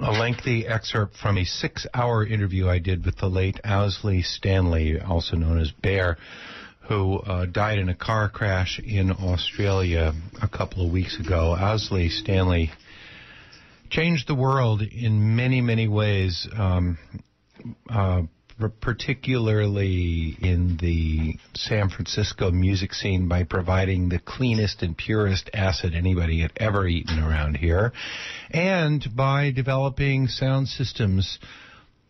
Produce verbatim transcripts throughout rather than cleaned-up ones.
a lengthy excerpt from a six hour interview I did with the late Owsley Stanley, also known as Bear, who uh, died in a car crash in Australia a couple of weeks ago. Owsley Stanley changed the world in many, many ways, um, uh, particularly in the San Francisco music scene by providing the cleanest and purest acid anybody had ever eaten around here, and by developing sound systems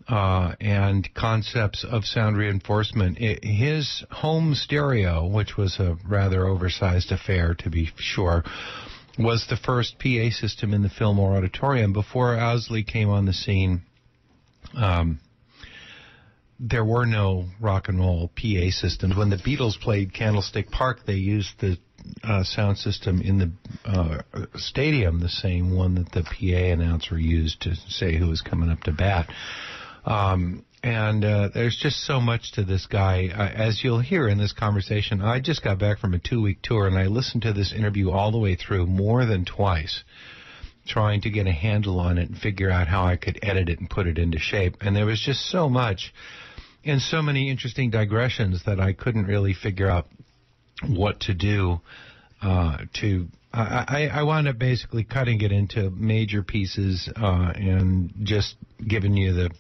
uh and concepts of sound reinforcement. It, his home stereo, which was a rather oversized affair to be sure, was the first P A system in the Fillmore Auditorium. Before Owsley came on the scene, um there were no rock and roll P A systems. When the Beatles played Candlestick Park, they used the uh, sound system in the uh, stadium, the same one that the P A announcer used to say who was coming up to bat. Um, and uh, there's just so much to this guy. Uh, as you'll hear in this conversation, I just got back from a two week tour, and I listened to this interview all the way through more than twice, trying to get a handle on it and figure out how I could edit it and put it into shape. And there was just so much and so many interesting digressions that I couldn't really figure out what to do. Uh, to I, I wound up basically cutting it into major pieces uh, and just giving you the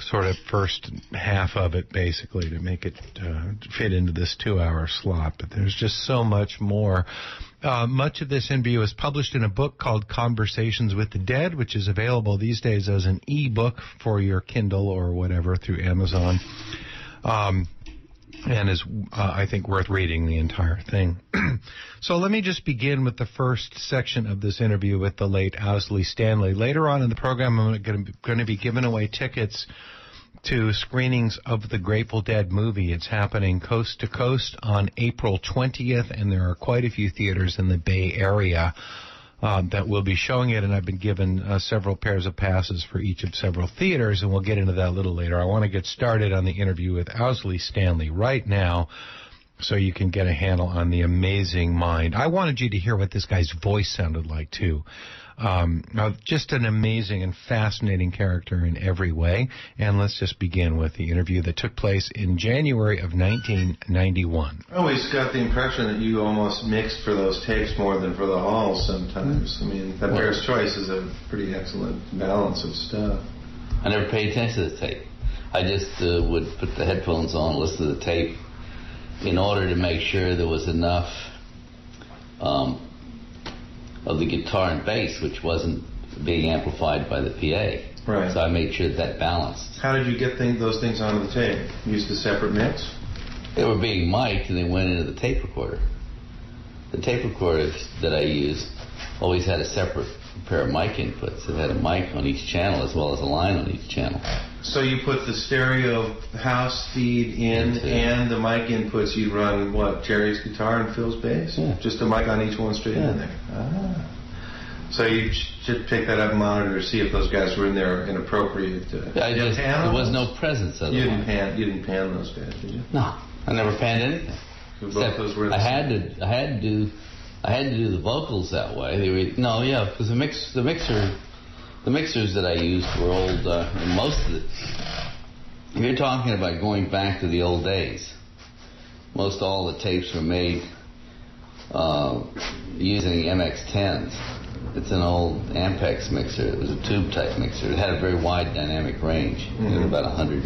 sort of first half of it, basically, to make it uh, fit into this two hour slot. But there's just so much more. Uh, much of this interview is published in a book called Conversations with the Dead, which is available these days as an e-book for your Kindle or whatever through Amazon, um, and is, uh, I think, worth reading the entire thing. So let me just begin with the first section of this interview with the late Owsley Stanley. Later on in the program, I'm going to be giving away tickets to screenings of the Grateful Dead movie. It's happening coast to coast on April twentieth, and there are quite a few theaters in the Bay Area um, that will be showing it, and I've been given uh, several pairs of passes for each of several theaters, and we'll get into that a little later. I want to get started on the interview with Owsley Stanley right now so you can get a handle on the amazing mind. I wanted you to hear what this guy's voice sounded like, too. Um, just an amazing and fascinating character in every way. And let's just begin with the interview that took place in January of nineteen ninety-one. I always got the impression that you almost mixed for those tapes more than for the halls sometimes. I mean, that Bear's Choice is a pretty excellent balance of stuff. I never paid attention to the tape. I just uh, would put the headphones on, listen to the tape, in order to make sure there was enough um, of the guitar and bass, which wasn't being amplified by the P A. Right. So I made sure that, that balanced. How did you get thing, those things onto the tape? Used a separate mix? They were being mic'd, and they went into the tape recorder. The tape recorder that I used always had a separate pair of mic inputs. It had a mic on each channel as well as a line on each channel. So you put the stereo house feed in, yeah, and the mic inputs. You run, what, Jerry's guitar and Phil's bass? Yeah. Just a mic on each one straight, yeah, in there. Ah. So you should pick that up and monitor, see if those guys were in there inappropriate. Uh, I just, there was no presence of them. You didn't pan, you didn't pan those guys, did you? No, I never panned anything. Both those were in the I had to, I had to do, I had to do the vocals that way. They were, no, yeah, because the mix, the mixer. The mixers that I used were old, uh, and most of it. You're talking about going back to the old days. Most all the tapes were made uh, using M X tens. It's an old Ampex mixer. It was a tube-type mixer. It had a very wide dynamic range, mm-hmm. It was about one hundred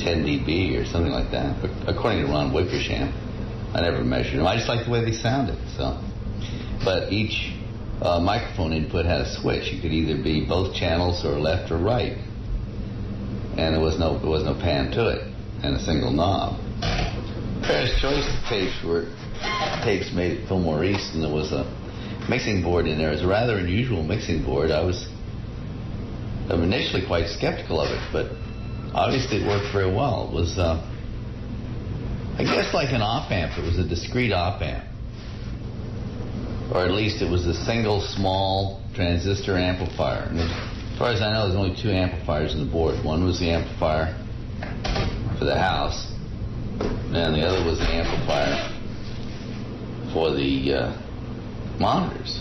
ten D B or something like that. But according to Ron Wickersham, I never measured them. I just liked the way they sounded. So, but each Uh, microphone input had a switch. It could either be both channels or left or right, and there was no there was no pan to it, and a single knob. Bear's Choice tapes were tapes made at Fillmore East, and there was a mixing board in there. It was a rather unusual mixing board. I was I was initially quite skeptical of it, but obviously it worked very well. It was uh, I guess like an op amp. It was a discrete op amp. Or at least it was a single small transistor amplifier. And as far as I know, there's only two amplifiers in the board. One was the amplifier for the house, and the other was the amplifier for the uh, monitors.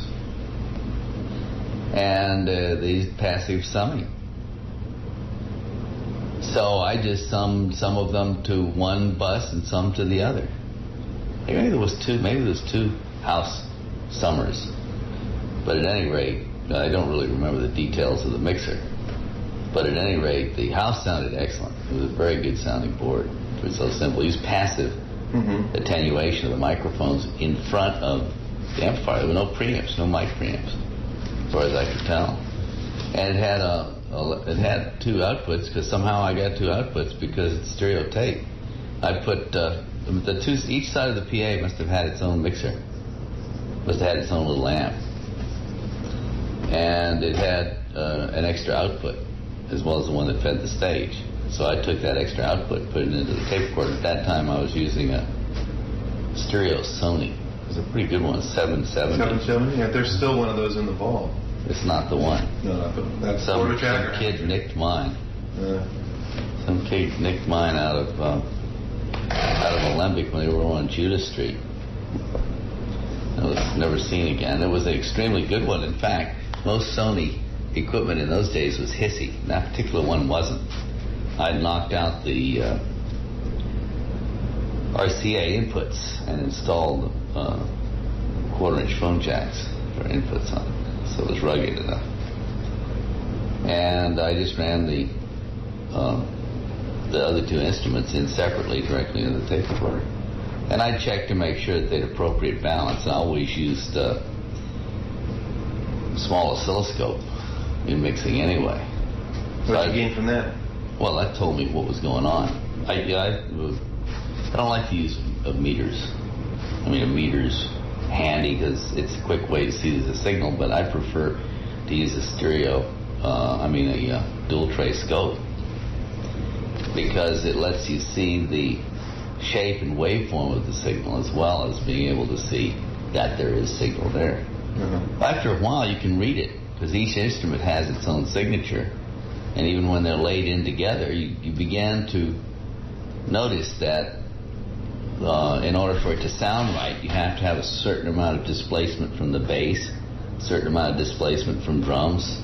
and uh, they pass through summing. So I just summed some of them to one bus and some to the other. Maybe there was two, maybe there was two house summers. But at any rate, I don't really remember the details of the mixer. But at any rate, the house sounded excellent. It was a very good sounding board. It was so simple. It was passive mm-hmm. attenuation of the microphones in front of the amplifier. There were no preamps, no mic preamps, as far as I could tell. And it had a, a it had two outputs, because somehow I got two outputs because it's stereo tape. I put uh, the two each side of the P A must have had its own mixer. Must have had its own little amp. And it had uh, an extra output, as well as the one that fed the stage. So I took that extra output, put it into the tape recorder. At that time, I was using a stereo Sony. It was a pretty good one, seven seventy. seven seventy? Yeah, there's still one of those in the vault. It's not the one. No, not the one. That's some, some kid nicked mine. Uh, some kid nicked mine out of um, out of Olympic when they were on Judas Street. It was never seen again. It was an extremely good one. In fact, most Sony equipment in those days was hissy. That particular one wasn't. I knocked out the uh, R C A inputs and installed uh, quarter-inch phone jacks for inputs on it, so it was rugged enough. And I just ran the um, the other two instruments in separately directly into the tape recorder. And I checked to make sure that they had appropriate balance. I always used uh, small oscilloscope in mixing anyway. So what did you gain from that? Well, that told me what was going on. I, yeah, I, I don't like to use uh, meters. I mean, a meter's handy because it's a quick way to see the signal, but I prefer to use a stereo, uh, I mean a uh, dual trace scope, because it lets you see the shape and waveform of the signal as well as being able to see that there is signal there. Mm-hmm. After a while, you can read it, because each instrument has its own signature. And even when they're laid in together, you, you began to notice that uh, in order for it to sound right, you have to have a certain amount of displacement from the bass, a certain amount of displacement from drums.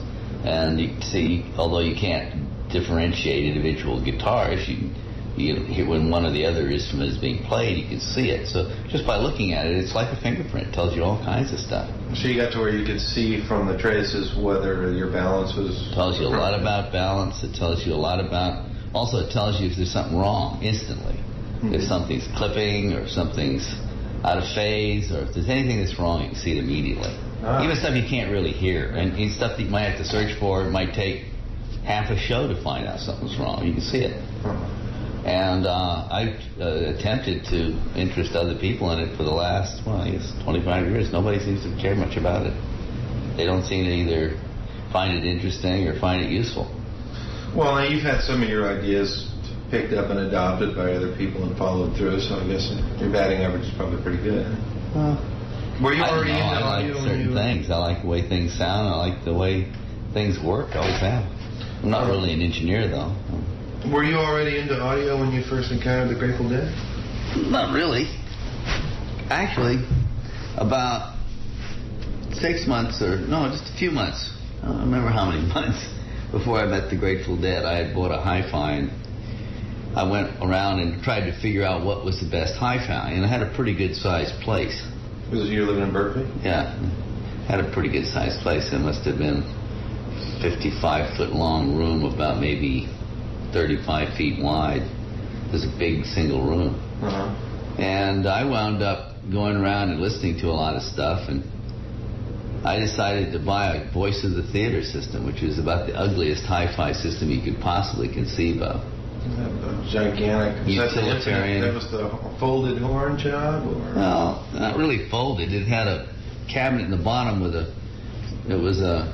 And you see, although you can't differentiate individual guitars, you, you, when one or the other instrument is being played, you can see it. So just by looking at it, it's like a fingerprint. It tells you all kinds of stuff. So you got to where you could see from the traces whether your balance was... It tells you a lot about balance. It tells you a lot about... Also, it tells you if there's something wrong instantly. Mm-hmm. If something's clipping or something's out of phase, or if there's anything that's wrong, you can see it immediately. Ah. Even stuff you can't really hear. And, and stuff that you might have to search for, it might take half a show to find out something's wrong. You can see it. Mm-hmm. And uh, I uh, attempted to interest other people in it for the last, well, I guess twenty-five years. Nobody seems to care much about it. They don't seem to either find it interesting or find it useful. Well, now you've had some of your ideas picked up and adopted by other people and followed through, so I guess your batting average is probably pretty good. Well, were you I already know. I like certain things. I like the way things sound. I like the way things work. I always have. I'm not really an engineer, though. Were you already into audio when you first encountered the Grateful Dead? Not really. Actually, about six months or, no, just a few months. I don't remember how many months before I met the Grateful Dead. I had bought a hi-fi, and I went around and tried to figure out what was the best hi-fi. And I had a pretty good-sized place. Was it you living in Berkeley? Yeah. Had a pretty good-sized place. It must have been a fifty-five-foot-long room, about maybe... thirty-five feet wide. It was a big single room. Uh-huh. And I wound up going around and listening to a lot of stuff, and I decided to buy a Voice of the Theater system, which was about the ugliest hi-fi system you could possibly conceive of. A gigantic utilitarian. That was the folded horn job? Or? No, not really folded. It had a cabinet in the bottom with a, it was a,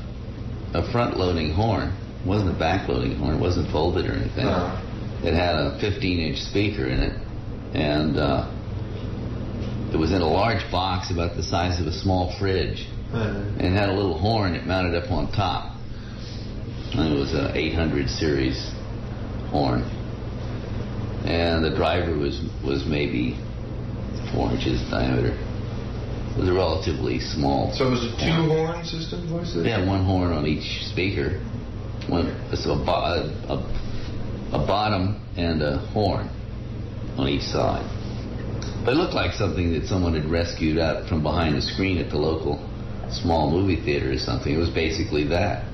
a front-loading horn. It wasn't a back-loading horn. It wasn't folded or anything. Uh, it had a fifteen-inch speaker in it, and uh, it was in a large box about the size of a small fridge, uh, and it had a little horn that mounted up on top. And it was an eight hundred series horn, and the driver was was maybe four inches in diameter. was relatively small. So it was a two-horn system voice? Yeah, one horn on each speaker. One, so a, bo a, a bottom and a horn on each side. But it looked like something that someone had rescued out from behind a screen at the local small movie theater or something. It was basically that.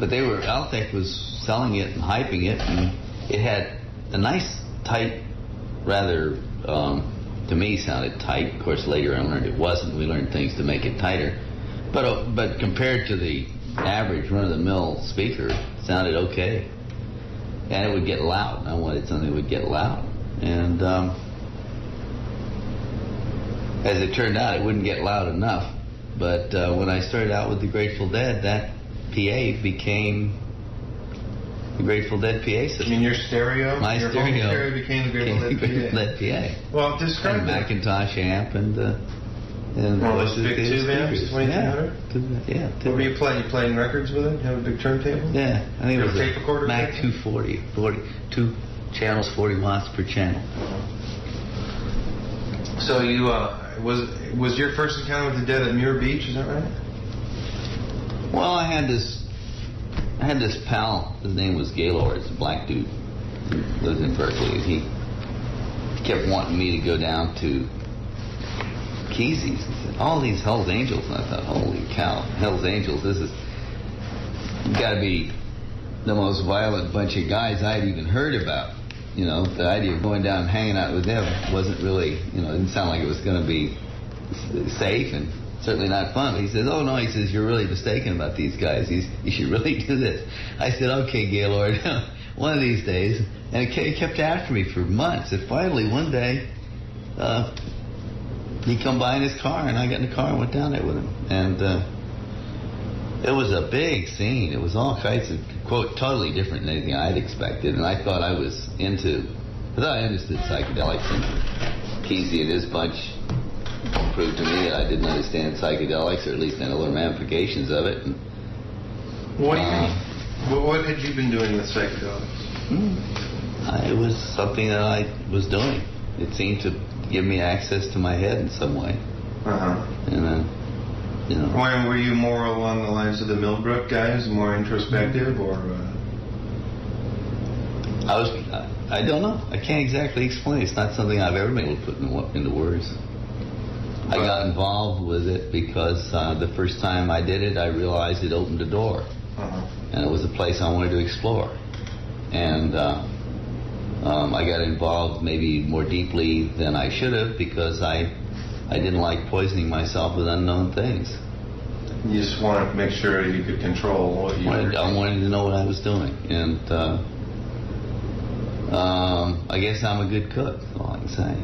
But they were, Altec was selling it and hyping it, and it had a nice, tight, rather, um, to me, sounded tight. Of course, later I learned it wasn't. We learned things to make it tighter. But uh, but compared to the average run-of-the-mill speaker, it sounded okay. And it would get loud. And I wanted something that would get loud. And um, as it turned out, it wouldn't get loud enough. But uh, when I started out with the Grateful Dead, that P A became the Grateful Dead P A system. You mean your stereo? My your stereo, stereo became the Grateful, became Dead, Grateful Dead P A. Well, describe and Macintosh amp and uh, and well, those big tube amps, twenty-two hundred. Yeah. yeah what were you playing? You playing records with it? You have a big turntable? Yeah, I think you it was a tape recorder. Mac two forty, forty, two channels, forty watts per channel. So you uh, was was your first encounter with the Dead at Muir Beach? Is that right? Well, I had this. I had this pal, his name was Gaylord, it's a black dude, lives in Berkeley. He kept wanting me to go down to Kesey's. He said, all these Hell's Angels. And I thought, holy cow, Hell's Angels, this is, you've got to be the most violent bunch of guys I'd even heard about. You know, the idea of going down and hanging out with them wasn't really, you know, it didn't sound like it was going to be safe and certainly not fun. He says, oh, no, he says, you're really mistaken about these guys. He's, you should really do this. I said, okay, Gaylord, one of these days. And it kept after me for months. And finally, one day, uh, he come by in his car, and I got in the car and went down there with him. And uh, it was a big scene. It was all kinds of, quote, totally different than anything I'd expected. And I thought I was into, I thought I understood psychedelics and Kesey and his bunch. Proved to me that I didn't understand psychedelics, or at least other ramifications of it. And, what do you uh, think? Well, what had you been doing with psychedelics? I, it was something that I was doing. It seemed to give me access to my head in some way. Uh-huh. And then, uh, you know. When were you more along the lines of the Millbrook guys, more introspective, or? Uh... I was. I, I don't know. I can't exactly explain. It's not something I've ever been able to put in, into words. I got involved with it because uh, the first time I did it, I realized it opened a door. Uh-huh. And it was a place I wanted to explore. And uh, um, I got involved maybe more deeply than I should have because I, I didn't like poisoning myself with unknown things. You just wanted to make sure you could control what you wanted, were doing. I wanted to know what I was doing. And uh, um, I guess I'm a good cook, that's all I can say.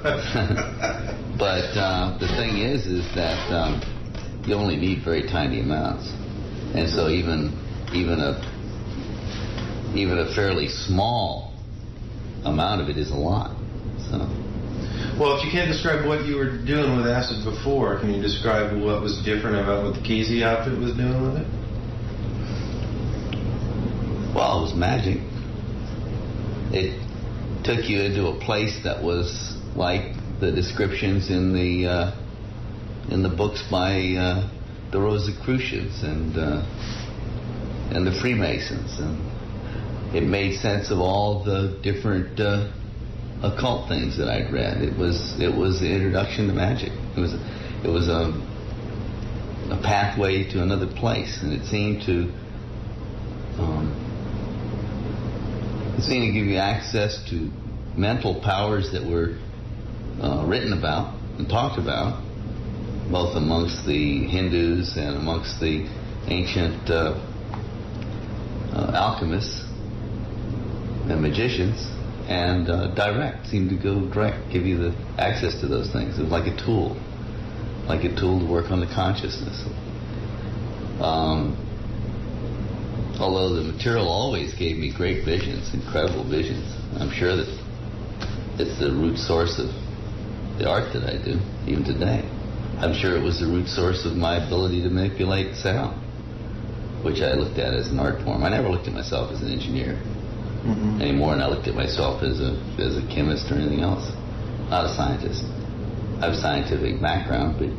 But uh, the thing is, is that um, you only need very tiny amounts, and so even even a even a fairly small amount of it is a lot. So, well, if you can't describe what you were doing with acid before, can you describe what was different about what the Kesey outfit was doing with it? Well, it was magic. It took you into a place that was like the descriptions in the uh, in the books by uh, the Rosicrucians and uh, and the Freemasons, and it made sense of all the different uh, occult things that I'd read. It was it was the introduction to magic. It was it was a a pathway to another place, and it seemed to um, it seemed to give you access to mental powers that were Uh, written about and talked about, both amongst the Hindus and amongst the ancient uh, uh, alchemists and magicians, and uh, direct, seemed to go direct, give you the access to those things. It was like a tool, like a tool to work on the consciousness. Um, although the material always gave me great visions, incredible visions. I'm sure that it's the root source of the art that I do, even today. I'm sure it was the root source of my ability to manipulate sound, which I looked at as an art form. I never looked at myself as an engineer mm-hmm. anymore, and I looked at myself as a as a chemist or anything else, not a scientist. I have a scientific background, but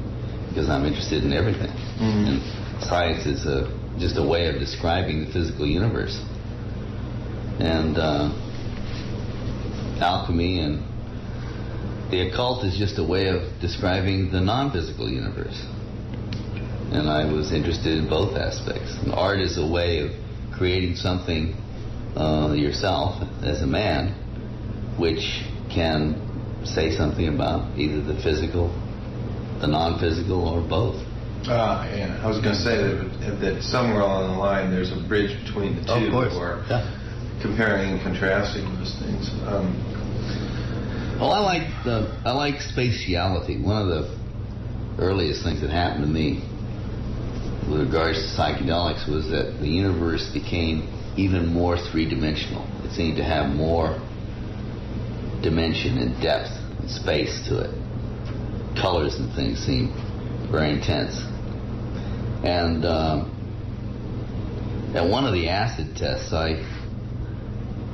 because I'm interested in everything. Mm-hmm. And science is a, just a way of describing the physical universe. And uh, alchemy and the occult is just a way of describing the non-physical universe. And I was interested in both aspects. And art is a way of creating something uh, yourself as a man, which can say something about either the physical, the non-physical, or both. Uh, yeah, I was going to say that, that somewhere along the line there's a bridge between the two. Of course. Or yeah. Comparing and contrasting those things. Um, well, I like the I like spatiality. One of the earliest things that happened to me with regards to psychedelics was that the universe became even more three-dimensional. It seemed to have more dimension and depth and space to it. Colors and things seemed very intense. And um, at one of the acid tests, I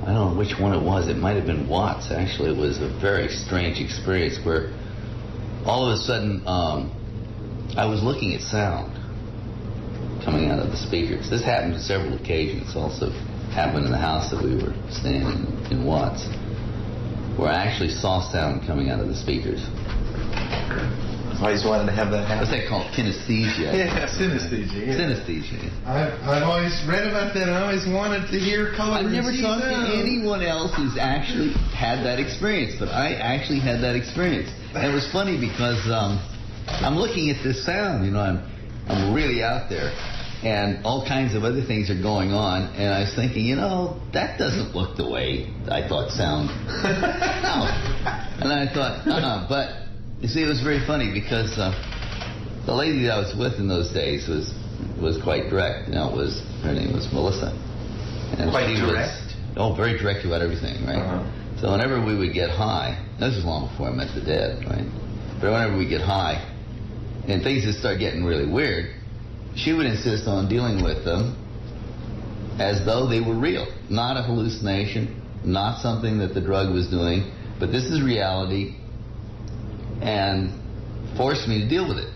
I don't know which one it was. It might have been Watts. Actually, it was a very strange experience where all of a sudden um, I was looking at sound coming out of the speakers. This happened on several occasions. Also happened in the house that we were staying in, in Watts, where I actually saw sound coming out of the speakers. I always wanted to have that happen. What's that called? Kinesthesia. Yeah, synesthesia. Yeah. Synesthesia. I've, I've always read about that. I always wanted to hear color. I've never talked to anyone else who's actually had that experience, but I actually had that experience. And it was funny because um, I'm looking at this sound, you know, I'm, I'm really out there, and all kinds of other things are going on, and I was thinking, you know, that doesn't look the way I thought sound. No. And I thought, uh-uh, but... You see, it was very funny because uh, the lady that I was with in those days was was quite direct. Now it was her name was Melissa. And quite she direct. Was, oh, very direct about everything, right? Uh-huh. So whenever we would get high, this was long before I met the Dead, right? But whenever we get high and things just start getting really weird, she would insist on dealing with them as though they were real, not a hallucination, not something that the drug was doing, but this is reality. And forced me to deal with it.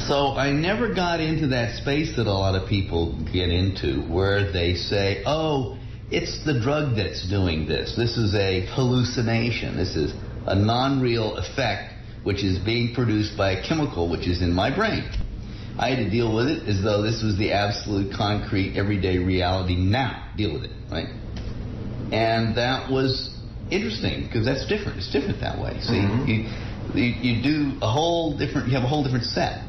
So I never got into that space that a lot of people get into where they say, oh, it's the drug that's doing this. This is a hallucination. This is a non-real effect which is being produced by a chemical which is in my brain. I had to deal with it as though this was the absolute concrete everyday reality now. Deal with it, right? And that was interesting, because that's different. It's different that way. See, mm-hmm. you, you you do a whole different. You have a whole different set,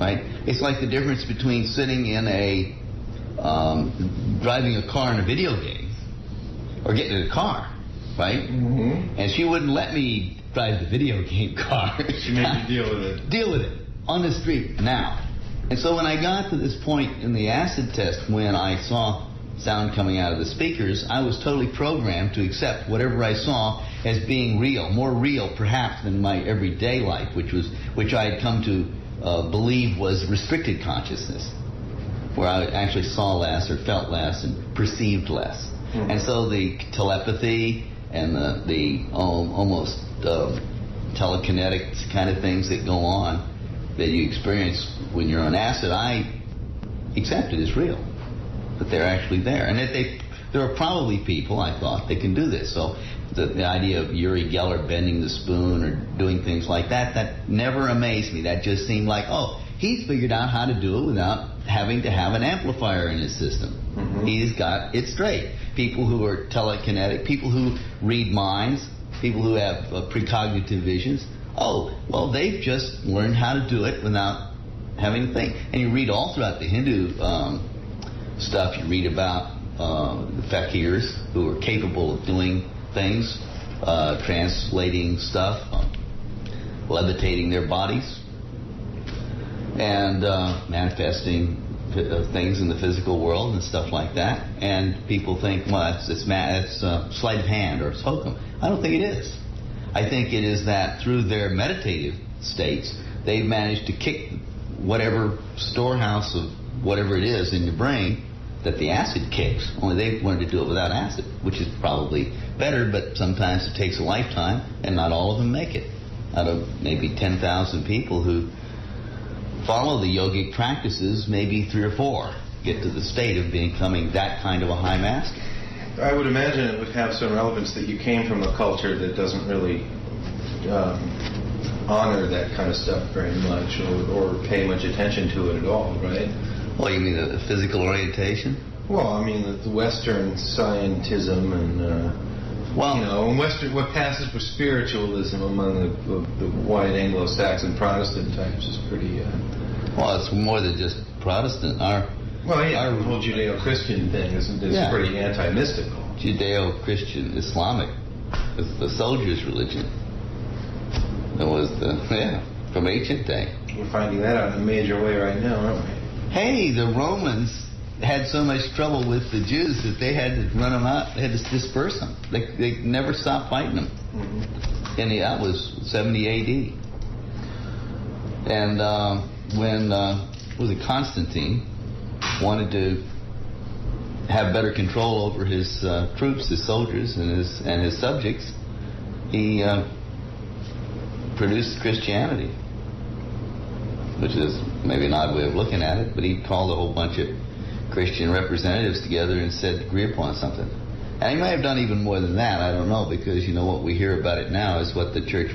right? It's like the difference between sitting in a um, driving a car in a video game or getting in a car, right? Mm-hmm. And she wouldn't let me drive the video game car. She made me deal with it. Deal with it on the street now. And so when I got to this point in the acid test, when I saw sound coming out of the speakers, I was totally programmed to accept whatever I saw as being real, more real perhaps than my everyday life, which was which I had come to uh, believe was restricted consciousness, where I actually saw less or felt less and perceived less. Mm-hmm. And so the telepathy and the, the um, almost uh, telekinetic kind of things that go on that you experience when you're on acid, I accepted as real. That they're actually there, and that they, there are probably people, I thought, that can do this. So the, the idea of Uri Geller bending the spoon or doing things like that, that never amazed me. That just seemed like, oh, he's figured out how to do it without having to have an amplifier in his system. Mm-hmm. He's got it straight. People who are telekinetic, people who read minds, people who have uh, precognitive visions, oh, well, they've just learned how to do it without having to think. And you read all throughout the Hindu... Um, stuff you read about uh, the fakirs who are capable of doing things, uh, translating stuff, um, levitating their bodies, and uh, manifesting uh, things in the physical world and stuff like that. And people think, well, that's it's, it's uh, sleight of hand or it's hokum. I don't think it is. I think it is that through their meditative states, they've managed to kick whatever storehouse of whatever it is in your brain that the acid kicks, only they wanted to do it without acid, which is probably better, but sometimes it takes a lifetime and not all of them make it. out of maybe ten thousand people who follow the yogic practices, maybe three or four get to the state of becoming that kind of a high master. I would imagine it would have some relevance that you came from a culture that doesn't really um, honor that kind of stuff very much, or, or pay much attention to it at all, right? Well, you mean the physical orientation? Well, I mean the, the Western scientism and uh, well, you know, and Western what passes for spiritualism among the, the, the white Anglo-Saxon Protestant types is pretty. Uh, well, it's more than just Protestant. Our well, yeah, our, the whole Judeo-Christian thing is, is yeah. pretty anti-mystical. Judeo-Christian Islamic, it's the soldier's religion. It was the yeah from ancient day. We're finding that out in a major way right now, aren't we? Hey, the Romans had so much trouble with the Jews that they had to run them out, they had to disperse them. They, they never stopped fighting them. Mm-hmm. And that was seventy A D And uh, when uh, was it Constantine wanted to have better control over his uh, troops, his soldiers, and his and his subjects, he uh, produced Christianity, which is maybe an odd way of looking at it, but he called a whole bunch of Christian representatives together and said, agree upon something. And he may have done even more than that, I don't know, because you know what we hear about it now is what the church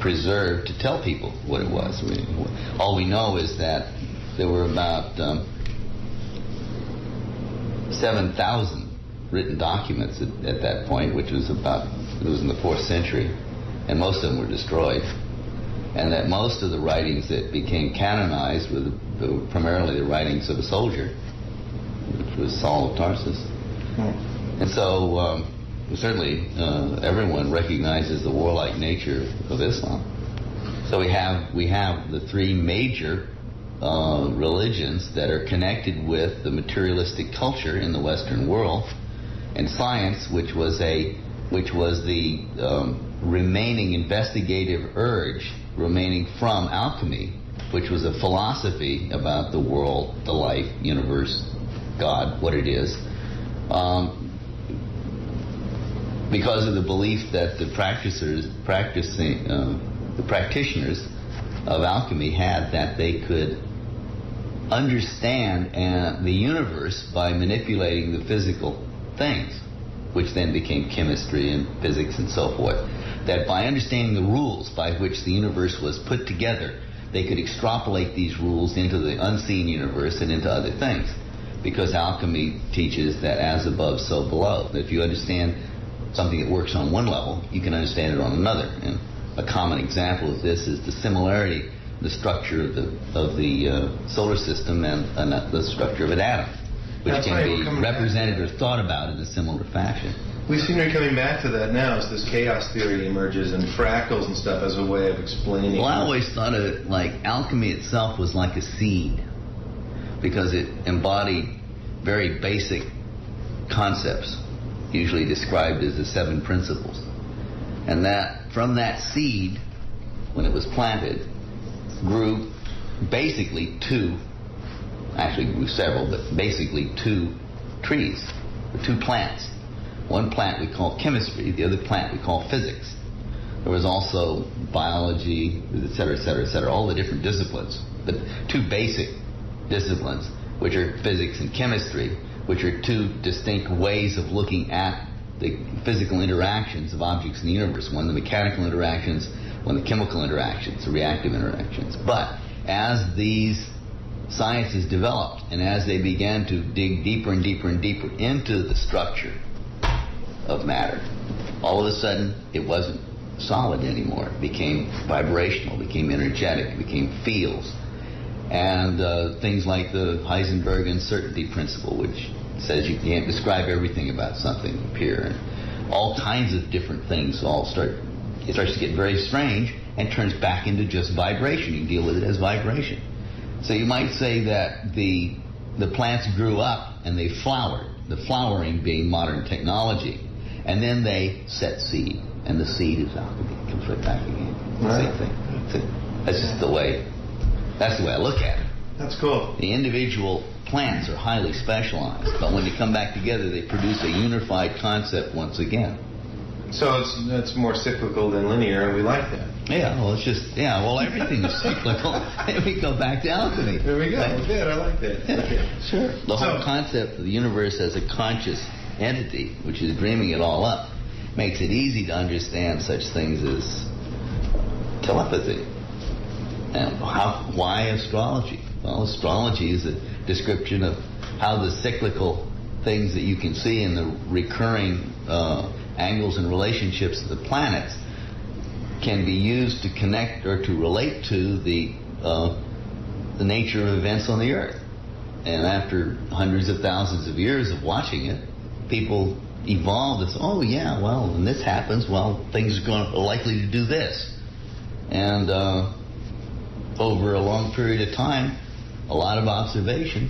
preserved to tell people what it was. We, all we know is that there were about um, seven thousand written documents at, at that point, which was about, it was in the fourth century, and most of them were destroyed. And that most of the writings that became canonized were, the, were primarily the writings of a soldier, which was Saul of Tarsus. Hmm. And so um, certainly uh, everyone recognizes the warlike nature of Islam. So we have we have the three major uh, religions that are connected with the materialistic culture in the Western world, and science, which was a which was the um, remaining investigative urge. remaining from alchemy, which was a philosophy about the world, the life, universe, God, what it is, um, because of the belief that the practitioners, practicing, uh, the practitioners of alchemy had that they could understand uh, the universe by manipulating the physical things, which then became chemistry and physics and so forth. That by understanding the rules by which the universe was put together, they could extrapolate these rules into the unseen universe and into other things. Because alchemy teaches that as above, so below. If you understand something that works on one level, you can understand it on another. And a common example of this is the similarity, the structure of the, of the uh, solar system and, and the structure of an atom, which That's can be represented or thought about in a similar fashion. We seem to be coming back to that now as this chaos theory emerges and fractals and stuff as a way of explaining. Well, I always thought of it like alchemy itself was like a seed, because it embodied very basic concepts, usually described as the seven principles. And that from that seed, when it was planted, grew basically two, actually grew several, but basically two trees, or two plants. One plant we call chemistry, the other plant we call physics. There was also biology, et cetera, et cetera, et cetera, all the different disciplines. But two basic disciplines, which are physics and chemistry, which are two distinct ways of looking at the physical interactions of objects in the universe. One, the mechanical interactions, one, the chemical interactions, the reactive interactions. But as these sciences developed, and as they began to dig deeper and deeper and deeper into the structure of matter, all of a sudden it wasn't solid anymore. It became vibrational, became energetic, became fields, and uh, things like the Heisenberg uncertainty principle, which says you can't describe everything about something appear, and all kinds of different things all start. It starts to get very strange and turns back into just vibration. You deal with it as vibration. So you might say that the the plants grew up and they flowered. The flowering being modern technology. And then they set seed, and the seed is alchemy. It comes right back again. Right. Same thing. That's just the way. That's the way I look at it. That's cool. The individual plants are highly specialized, but when they come back together, they produce a unified concept once again. So it's that's more cyclical than linear, and we like that. Yeah, well, it's just, yeah, well, everything is cyclical. We go back to alchemy. There we go. Right? Good, I like that. Yeah. Okay. Sure. The so, whole concept of the universe as a conscious entity, which is dreaming it all up, makes it easy to understand such things as telepathy. And how, why astrology? Well, astrology is a description of how the cyclical things that you can see in the recurring uh, angles and relationships of the planets can be used to connect or to relate to the uh, the nature of events on the Earth. And after hundreds of thousands of years of watching it, people evolved. It's, oh yeah, well, when this happens, well, things are going to, likely to do this. And uh, over a long period of time, a lot of observation,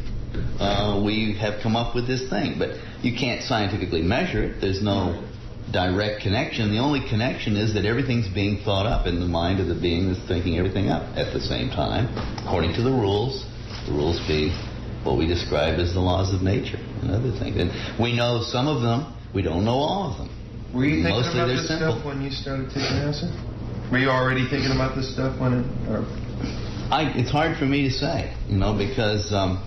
uh, we have come up with this thing. But you can't scientifically measure it. There's no direct connection. The only connection is that everything's being thought up in the mind of the being that's thinking everything up at the same time, according to the rules, the rules being what we describe as the laws of nature and other things. And we know some of them. We don't know all of them. Were you thinking Mostly about this simple. stuff when you started taking acid? Were you already thinking about this stuff when it... Or? I, it's hard for me to say, you know, because um,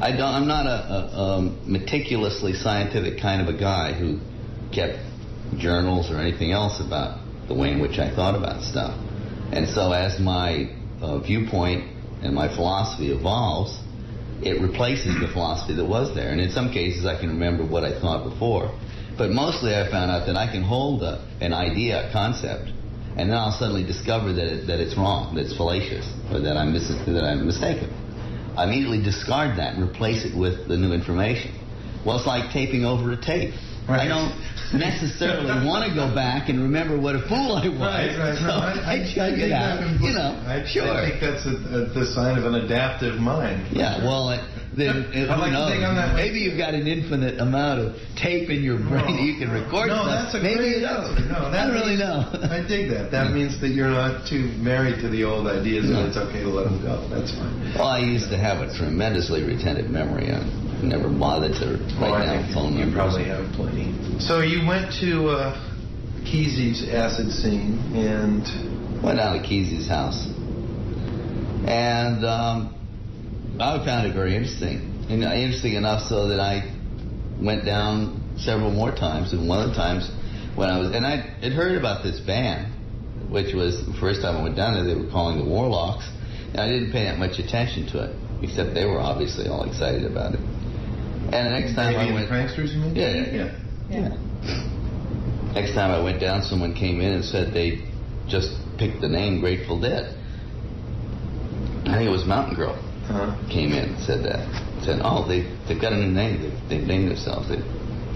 I don't, I'm not a, a, a meticulously scientific kind of a guy who kept journals or anything else about the way in which I thought about stuff. And so as my uh, viewpoint and my philosophy evolves, it replaces the philosophy that was there. And in some cases I can remember what I thought before. But mostly I found out that I can hold a, an idea, a concept, and then I'll suddenly discover that it, that it's wrong, that it's fallacious, or that I'm, mis that I'm mistaken. I immediately discard that and replace it with the new information. Well, it's like taping over a tape. Right. I don't necessarily want to go back and remember what a fool I was. Right, right, so right. I, I check it out. You know, I, sure. I think that's a, a, the sign of an adaptive mind. Yeah, sure. well, it, then it, like know, on that maybe way. You've got an infinite amount of tape in your brain no, that you can record. No, stuff. that's a maybe great idea. No, I don't really know. I dig that. That means that you're not too married to the old ideas, no. and it's okay to let them go. That's fine. Well, I used to have a tremendously retentive memory. I never bothered to write oh, down phone numbers. You probably have plenty. So you went to uh, Kesey's acid scene and... Went out to Kesey's house. And um, I found it very interesting. You know, interesting enough so that I went down several more times. And one of the times when I was... And I had heard about this band, which was the first time I went down there, they were calling the Warlocks. And I didn't pay that much attention to it, except they were obviously all excited about it. And the next time Maybe I went... Pranksters, you mean? Yeah, yeah. yeah. Yeah. Next time I went down, someone came in and said they just picked the name Grateful Dead. I think it was Mountain Girl uh-huh. came in and said that. Said, oh, they, they've got a new name. They've, they've named themselves. They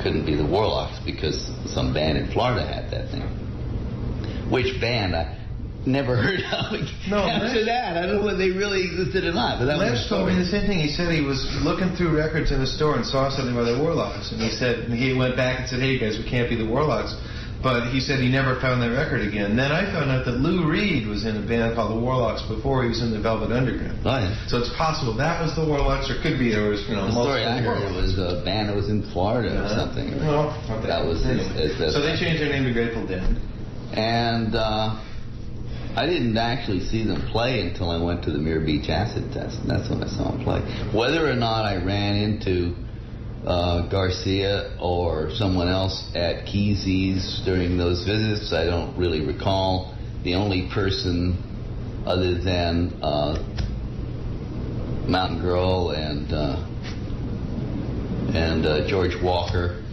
couldn't be the Warlocks because some band in Florida had that name. Which band? I never heard of it. No, after Lesh, that. I don't know whether they really existed or not. But that Lesh told me the same thing. He said he was looking through records in the store and saw something about the Warlocks. And he said, and he went back and said, hey, guys, we can't be the Warlocks. But he said he never found that record again. Then I found out that Lou Reed was in a band called the Warlocks before he was in the Velvet Underground. Oh, yeah. So it's possible that was the Warlocks, or could be there was, you know, the story I heard it was a band that was in Florida yeah. or something. Well, okay. That was anyway. his, his, his So they changed their name to Grateful Dead. And, uh... I didn't actually see them play until I went to the Mirror Beach acid test, and that's when I saw them play. Whether or not I ran into uh, Garcia or someone else at Kesey's during those visits, I don't really recall. The only person other than uh, Mountain Girl and uh, and uh, George Walker,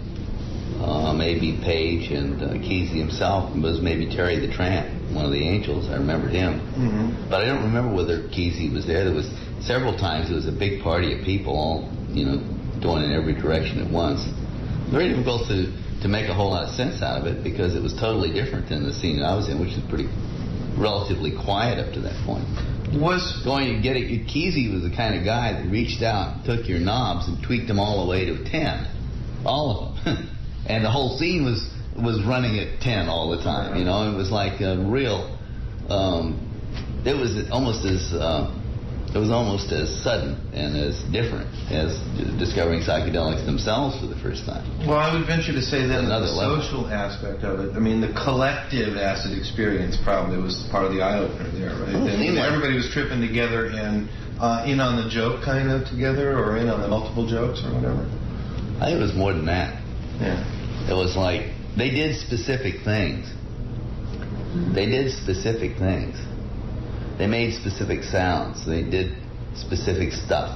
uh, maybe Page and uh, Kesey himself, was maybe Terry the Tramp. One of the angels, I remembered him. Mm-hmm. But I don't remember whether Kesey was there. There was several times it was a big party of people all, you know, going in every direction at once. Very difficult to, to make a whole lot of sense out of it because it was totally different than the scene I was in, which was pretty relatively quiet up to that point. Was going to get it, Kesey was the kind of guy that reached out, took your knobs and tweaked them all the way to ten. All of them. And the whole scene was was running at ten all the time, you know. It was like a real, um, it was almost as uh, it was almost as sudden and as different as discovering psychedelics themselves for the first time. Well, I would venture to say that the social aspect of it, I mean, the collective acid experience probably was part of the eye-opener there, right? Oh, and everybody was tripping together and uh, in on the joke kind of together, or in on the multiple jokes or whatever. I think it was more than that. Yeah. It was like, they did specific things. They did specific things. They made specific sounds. They did specific stuff.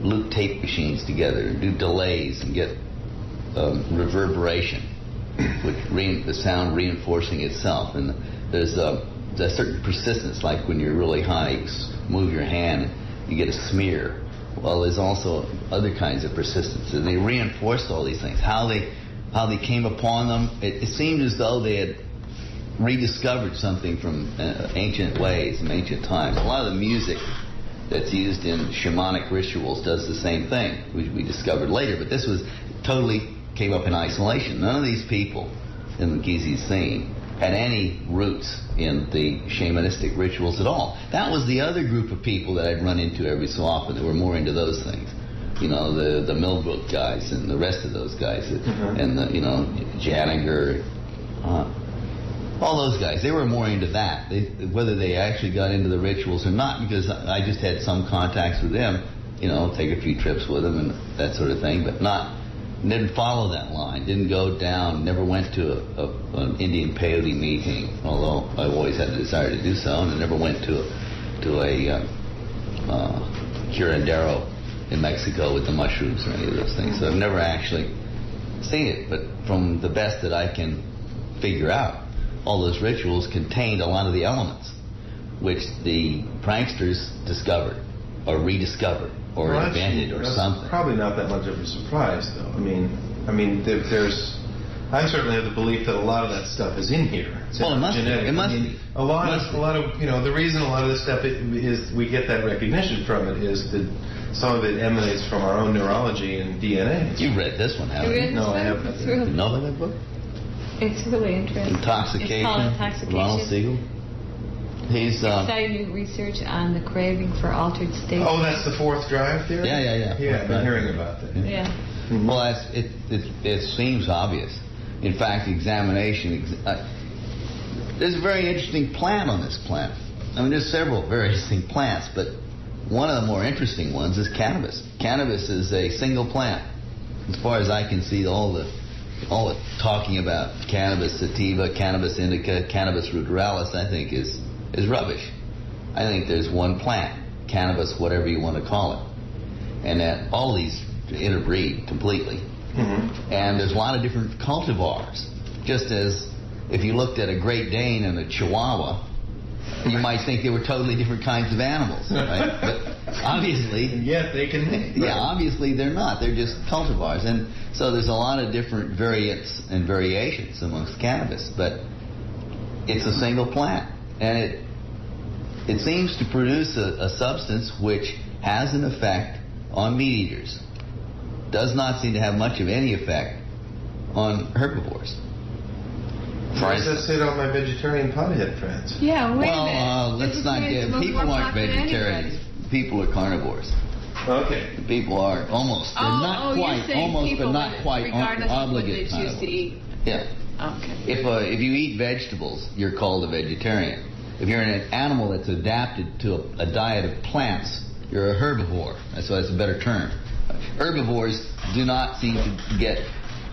Loop tape machines together and do delays and get um, reverberation, which re the sound reinforcing itself. And there's a, a certain persistence, like when you're really high, you move your hand, you get a smear. Well, there's also other kinds of persistence. And they reinforced all these things. How they, how they came upon them, it, it seemed as though they had rediscovered something from uh, ancient ways, from ancient times. A lot of the music that's used in shamanic rituals does the same thing, which we discovered later, but this was totally came up in isolation. None of these people in the Gizi scene had any roots in the shamanistic rituals at all. That was the other group of people that I'd run into every so often that were more into those things. You know, the, the Millbrook guys and the rest of those guys, mm-hmm. and the, you know, Janiger, uh, all those guys, they were more into that, they, whether they actually got into the rituals or not, because I just had some contacts with them, you know, take a few trips with them and that sort of thing, but not, didn't follow that line, didn't go down, never went to a, a, an Indian peyote meeting, although I've always had a desire to do so, and I never went to a, to a uh, uh, curandero in Mexico with the mushrooms or any of those things, so I've never actually seen it, but from the best that I can figure out, all those rituals contained a lot of the elements which the pranksters discovered or rediscovered or well, invented or that's something. Probably not that much of a surprise, though. I mean, I mean, there, there's. I certainly have the belief that a lot of that stuff is in here. It's well, in it must genetic. Be. It must I mean, be. A lot must of, be. a lot of, you know, the reason a lot of this stuff is we get that recognition from it is that some of it emanates from our own neurology and D N A. You read this one, haven't you? you? No, I haven't. Really you know that book? It's really interesting. Intoxication. It's called Intoxication. Ronald Siegel. He's um, exciting new research on the craving for altered states. Oh, that's the fourth drive theory? Yeah, yeah, yeah. Yeah, I've been hearing about that. Yeah. yeah. Well, that's, it, it, it seems obvious. In fact, examination... Ex uh, there's a very interesting plant on this planet. I mean, there's several very interesting plants, but one of the more interesting ones is cannabis. Cannabis is a single plant. As far as I can see, all the... all the talking about cannabis sativa, cannabis indica, cannabis ruderalis, I think is is rubbish. I think there's one plant, cannabis, whatever you want to call it, and that all these interbreed completely. Mm-hmm. And there's a lot of different cultivars. Just as if you looked at a Great Dane and a Chihuahua, you might think they were totally different kinds of animals, right? But obviously, yeah, they can. Right? Yeah, obviously they're not. They're just cultivars, and so there's a lot of different variants and variations amongst cannabis. But it's a single plant, and it it seems to produce a, a substance which has an effect on meat eaters. Does not seem to have much of any effect on herbivores. Why does that sit on my vegetarian pothead friends? Yeah, wait well, a minute. Uh, let's not get... People aren't vegetarians. People are carnivores. Okay. People are almost. They're oh, not oh, quite. Almost, but not quite obligate. Regardless of what they choose to eat. Yeah. Okay. If, uh, if you eat vegetables, you're called a vegetarian. If you're an animal that's adapted to a, a diet of plants, you're a herbivore. So that's a better term. Herbivores do not seem to get...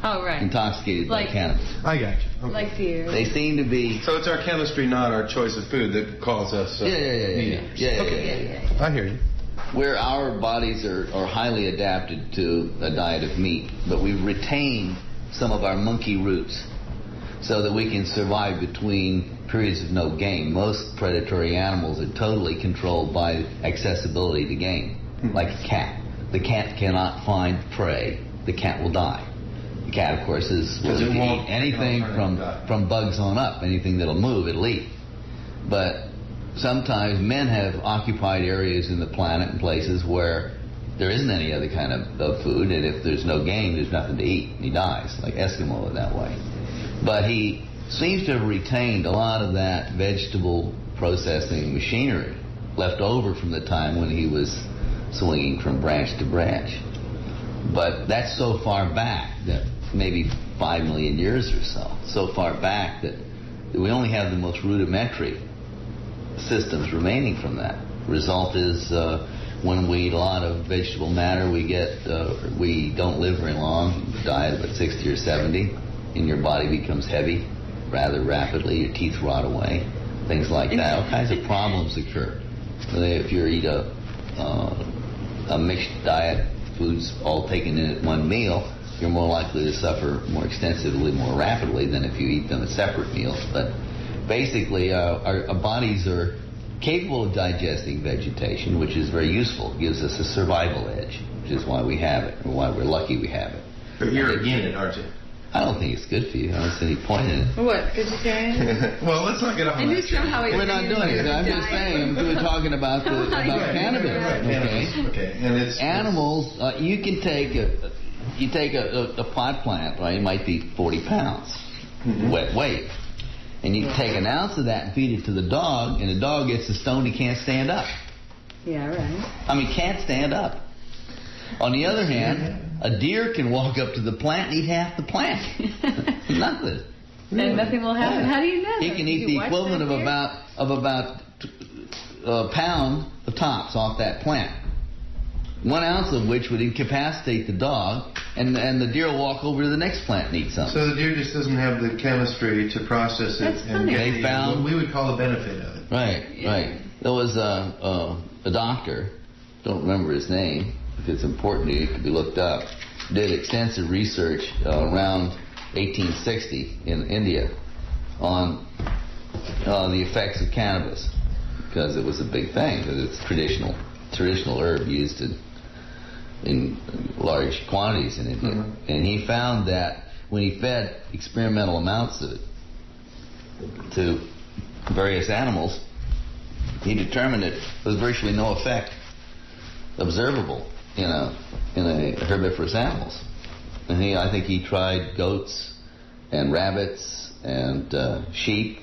Oh, right. Intoxicated like, by cannabis. I got you. Okay. Like fear. They seem to be... So it's our chemistry, not our choice of food that calls us... Uh, yeah, yeah, yeah, yeah. Yeah, yeah, okay. yeah, yeah, yeah. I hear you. Where our bodies are, are highly adapted to a diet of meat, but we retain some of our monkey roots so that we can survive between periods of no game. Most predatory animals are totally controlled by accessibility to game, hmm. like a cat. The cat cannot find prey. The cat will die. The cat, of course, is well, it won't, anything from, from bugs on up. Anything that'll move, it'll eat. But sometimes men have occupied areas in the planet and places where there isn't any other kind of, of food, and if there's no game, there's nothing to eat, and he dies, like Eskimo in that way. But he seems to have retained a lot of that vegetable processing machinery left over from the time when he was swinging from branch to branch. But that's so far back, that maybe five million years or so, so far back that we only have the most rudimentary systems remaining from that. Result is uh, when we eat a lot of vegetable matter, we get uh, we don't live very long. Die at about sixty or seventy, and your body becomes heavy rather rapidly. Your teeth rot away, things like that. All kinds of problems occur if you eat a uh, a mixed diet, foods all taken in at one meal. You're more likely to suffer more extensively, more rapidly than if you eat them at separate meals. But basically, uh, our, our bodies are capable of digesting vegetation, which is very useful. It gives us a survival edge, which is why we have it, or why we're lucky we have it. But you're again, it, aren't you? I don't think it's good for you. I don't see any point in it. What, vegetarian? Well, let's not get off. I knew somehow it was. We're not doing it. I'm just saying, we were talking about the, about right, cannabis. Right, okay. Okay. And it's animals. Uh, you can take a, you take a, a, a pot plant, right? It might be forty pounds, mm-hmm. wet weight, and you yeah. take an ounce of that and feed it to the dog, and the dog gets a stone. He can't stand up. Yeah, right. I mean, can't stand up. On the other hand, a deer can walk up to the plant and eat half the plant. Nothing. Really. And nothing will happen. Yeah. How do you know? He can eat the equivalent of about of about a pound of tops off that plant. One ounce of which would incapacitate the dog, and and the deer will walk over to the next plant and eat something. So the deer just doesn't have the chemistry to process it. That's funny. And they found what we would call the benefit of it. Right, yeah. Right. There was a, a a doctor, don't remember his name. If it's important to you, it could be looked up. Did extensive research uh, around eighteen sixty in India on uh, the effects of cannabis, because it was a big thing, because it's traditional traditional herb used in, in large quantities in India. Mm-hmm. And he found that when he fed experimental amounts of it to various animals, he determined that there was virtually no effect observable in a in a herbivorous animals. And he, I think he tried goats and rabbits and uh, sheep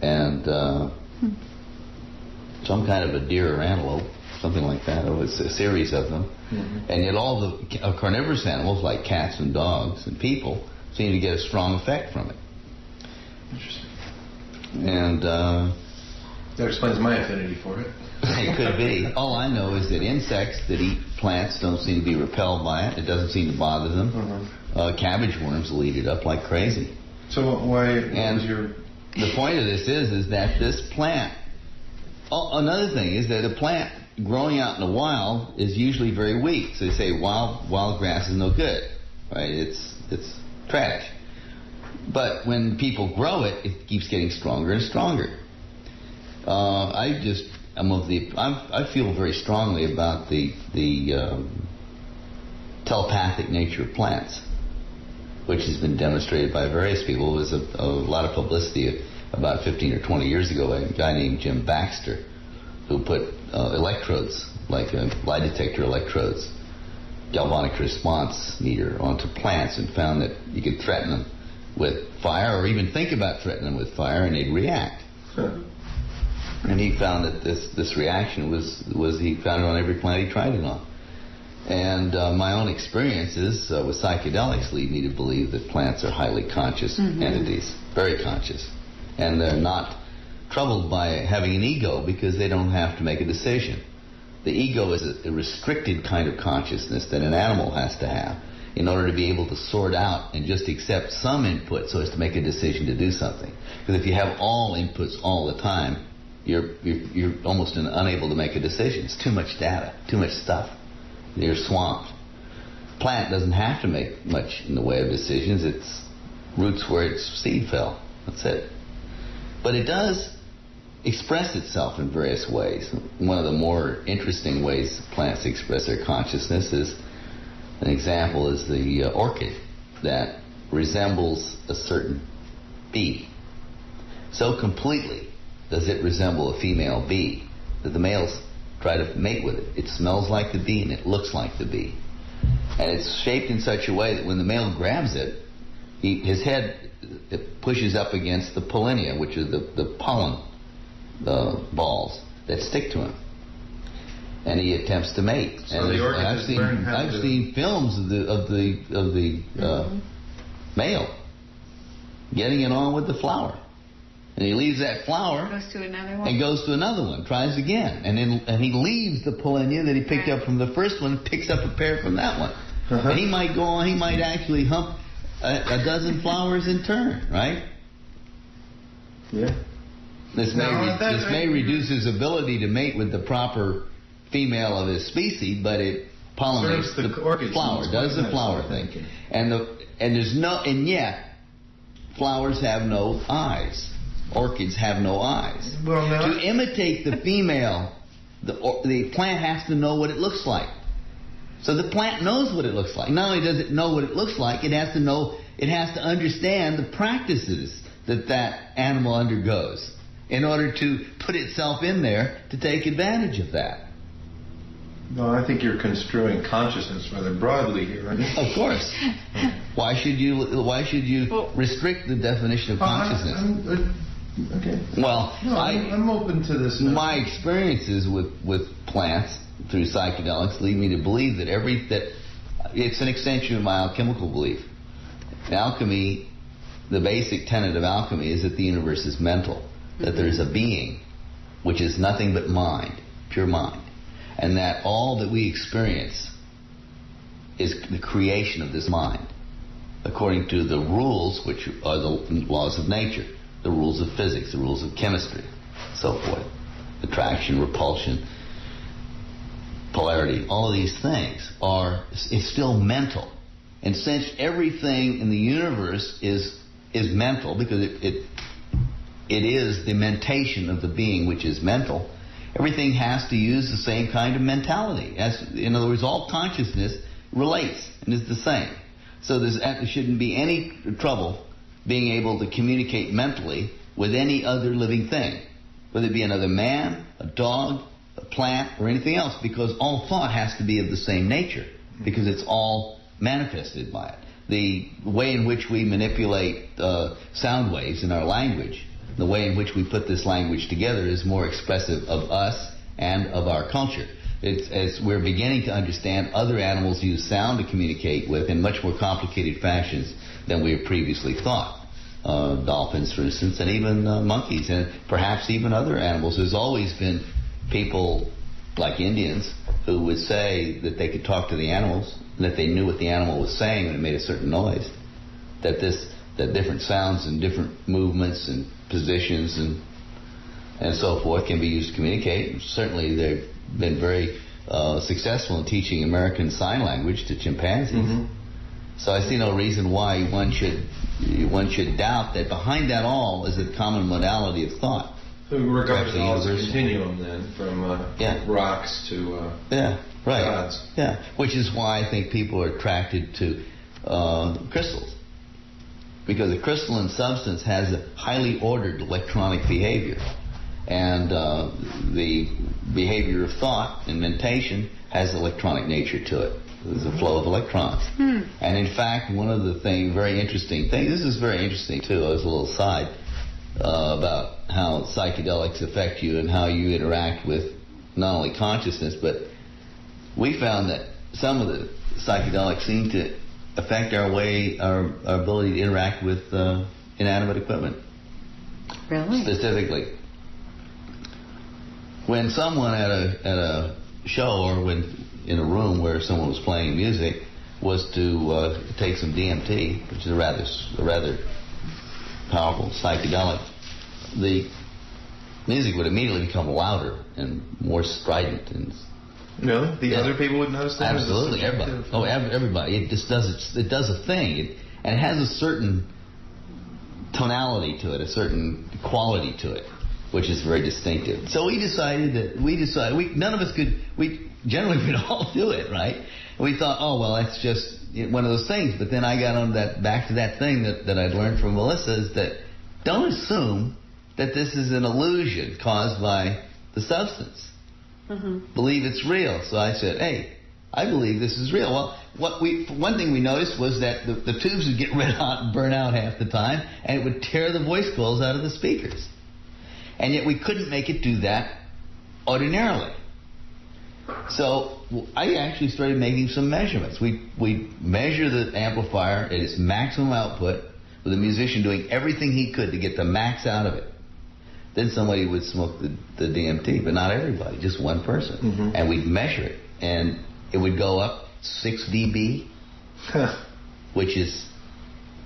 and uh, hmm. some kind of a deer or antelope, something like that. It was a series of them. Mm-hmm. And yet all the uh, carnivorous animals like cats and dogs and people seem to get a strong effect from it. Interesting. And uh, that explains my affinity for it. It could be. All I know is that insects that eat plants don't seem to be repelled by it. It doesn't seem to bother them. Mm-hmm. uh, cabbage worms will eat it up like crazy. So why? And was your... the point of this is, is that this plant. Oh, another thing is that a plant growing out in the wild is usually very weak. So they say wild wild grass is no good, right? It's it's trash. But when people grow it, it keeps getting stronger and stronger. Uh, I just. I'm of the. I'm, I feel very strongly about the the um, telepathic nature of plants, which has been demonstrated by various people. It was a, a lot of publicity about fifteen or twenty years ago by a guy named Jim Baxter, who put uh, electrodes, like uh, lie detector electrodes, galvanic response meter, onto plants, and found that you could threaten them with fire, or even think about threatening them with fire, and they'd react. Sure. And he found that this, this reaction was, was he found it on every plant he tried it on. And uh, my own experiences uh, with psychedelics lead me to believe that plants are highly conscious mm-hmm. entities, very conscious. And they're not troubled by having an ego because they don't have to make a decision. The ego is a, a restricted kind of consciousness that an animal has to have in order to be able to sort out and just accept some input so as to make a decision to do something. Because if you have all inputs all the time, You're, you're you're almost an, unable to make a decision. It's too much data, too much stuff. You're swamped. Plant doesn't have to make much in the way of decisions. Its roots where its seed fell. That's it. But it does express itself in various ways. One of the more interesting ways plants express their consciousness is an example is the uh, orchid that resembles a certain bee so completely. Does it resemble a female bee that the males try to mate with it? It smells like the bee and it looks like the bee. And it's shaped in such a way that when the male grabs it, he, his head it pushes up against the pollinia, which are the, the pollen the balls that stick to him. any attempts to make. So and the I've seen I've to... seen films of the of the of the uh, mm-hmm. male getting it on with the flower, and he leaves that flower goes to another one. and goes to another one, tries again, and then and he leaves the pollinia that he picked right. up from the first one, picks up a pair from that one, uh-huh. and he might go on. He might actually hump a, a dozen flowers in turn, right? Yeah. This may no, re- this may reduce his ability to mate with the proper female of his species, but it pollinates the, the flower, does the flower thing, and the and there's no and yet flowers have no eyes. Orchids have no eyes. Well, no. To imitate the female, the or, the plant has to know what it looks like. So the plant knows what it looks like. Not only does it know what it looks like, it has to know, it has to understand the practices that that animal undergoes in order to put itself in there to take advantage of that. No, I think you're construing consciousness rather broadly here, aren't you? Of course. Why should you Why should you well, restrict the definition of consciousness? I'm, I'm, uh, okay. Well, no, I, I'm open to this. Now. My experiences with, with plants through psychedelics lead me to believe that every that it's an extension of my alchemical belief. In alchemy, the basic tenet of alchemy is that the universe is mental, that there is a being which is nothing but mind, pure mind. And that all that we experience is the creation of this mind, according to the rules which are the laws of nature, the rules of physics, the rules of chemistry, so forth. Attraction, repulsion, polarity, all of these things are, it's still mental. And since everything in the universe is is mental, because it it, it is the mentation of the being which is mental, everything has to use the same kind of mentality. As, in other words, all consciousness relates and is the same. So there's, there shouldn't be any trouble being able to communicate mentally with any other living thing, whether it be another man, a dog, a plant, or anything else, because all thought has to be of the same nature, because it's all manifested by it. The way in which we manipulate uh, sound waves in our language, the way in which we put this language together is more expressive of us and of our culture. It's as we're beginning to understand other animals use sound to communicate with in much more complicated fashions than we have previously thought. Uh, dolphins, for instance, and even uh, monkeys, and perhaps even other animals. There's always been people like Indians who would say that they could talk to the animals, and that they knew what the animal was saying when it made a certain noise. That this, that different sounds and different movements and positions and and so forth can be used to communicate. Certainly they've been very uh, successful in teaching American Sign Language to chimpanzees. Mm-hmm. So I see no reason why one should one should doubt that behind that all is a common modality of thought. So regarding all as a continuum then, from uh, yeah. rocks to uh, yeah, right. gods. Yeah, which is why I think people are attracted to uh, crystals. Because a crystalline substance has a highly ordered electronic behavior. And uh, the behavior of thought and mentation has electronic nature to it. There's a flow of electrons. Hmm. And in fact, one of the thing, very interesting things, this is very interesting too, as a little side, uh, about how psychedelics affect you and how you interact with not only consciousness, but we found that some of the psychedelics seem to affect our way, our, our ability to interact with uh, inanimate equipment. Really? Specifically, when someone at a at a show or when in a room where someone was playing music was to uh, take some D M T, which is a rather a rather powerful psychedelic, the music would immediately become louder and more strident and. No, the yeah. other people would notice that. Absolutely, everybody. Oh, everybody. It just does its, it does a thing, it, and it has a certain tonality to it, a certain quality to it, which is very distinctive. So we decided that we decided we none of us could. We generally we'd all do it, right? And we thought, oh well, that's just one of those things. But then I got on that back to that thing that, that I'd learned from Melissa is that don't assume that this is an illusion caused by the substance. Mm-hmm. Believe it's real. So I said, hey, I believe this is real. Well, what we one thing we noticed was that the, the tubes would get red hot and burn out half the time, and it would tear the voice coils out of the speakers. And yet we couldn't make it do that ordinarily. So I actually started making some measurements. We, we measure the amplifier at its maximum output with a musician doing everything he could to get the max out of it. Then somebody would smoke the, the D M T, but not everybody, just one person. Mm-hmm. And we'd measure it, and it would go up six D B, which is...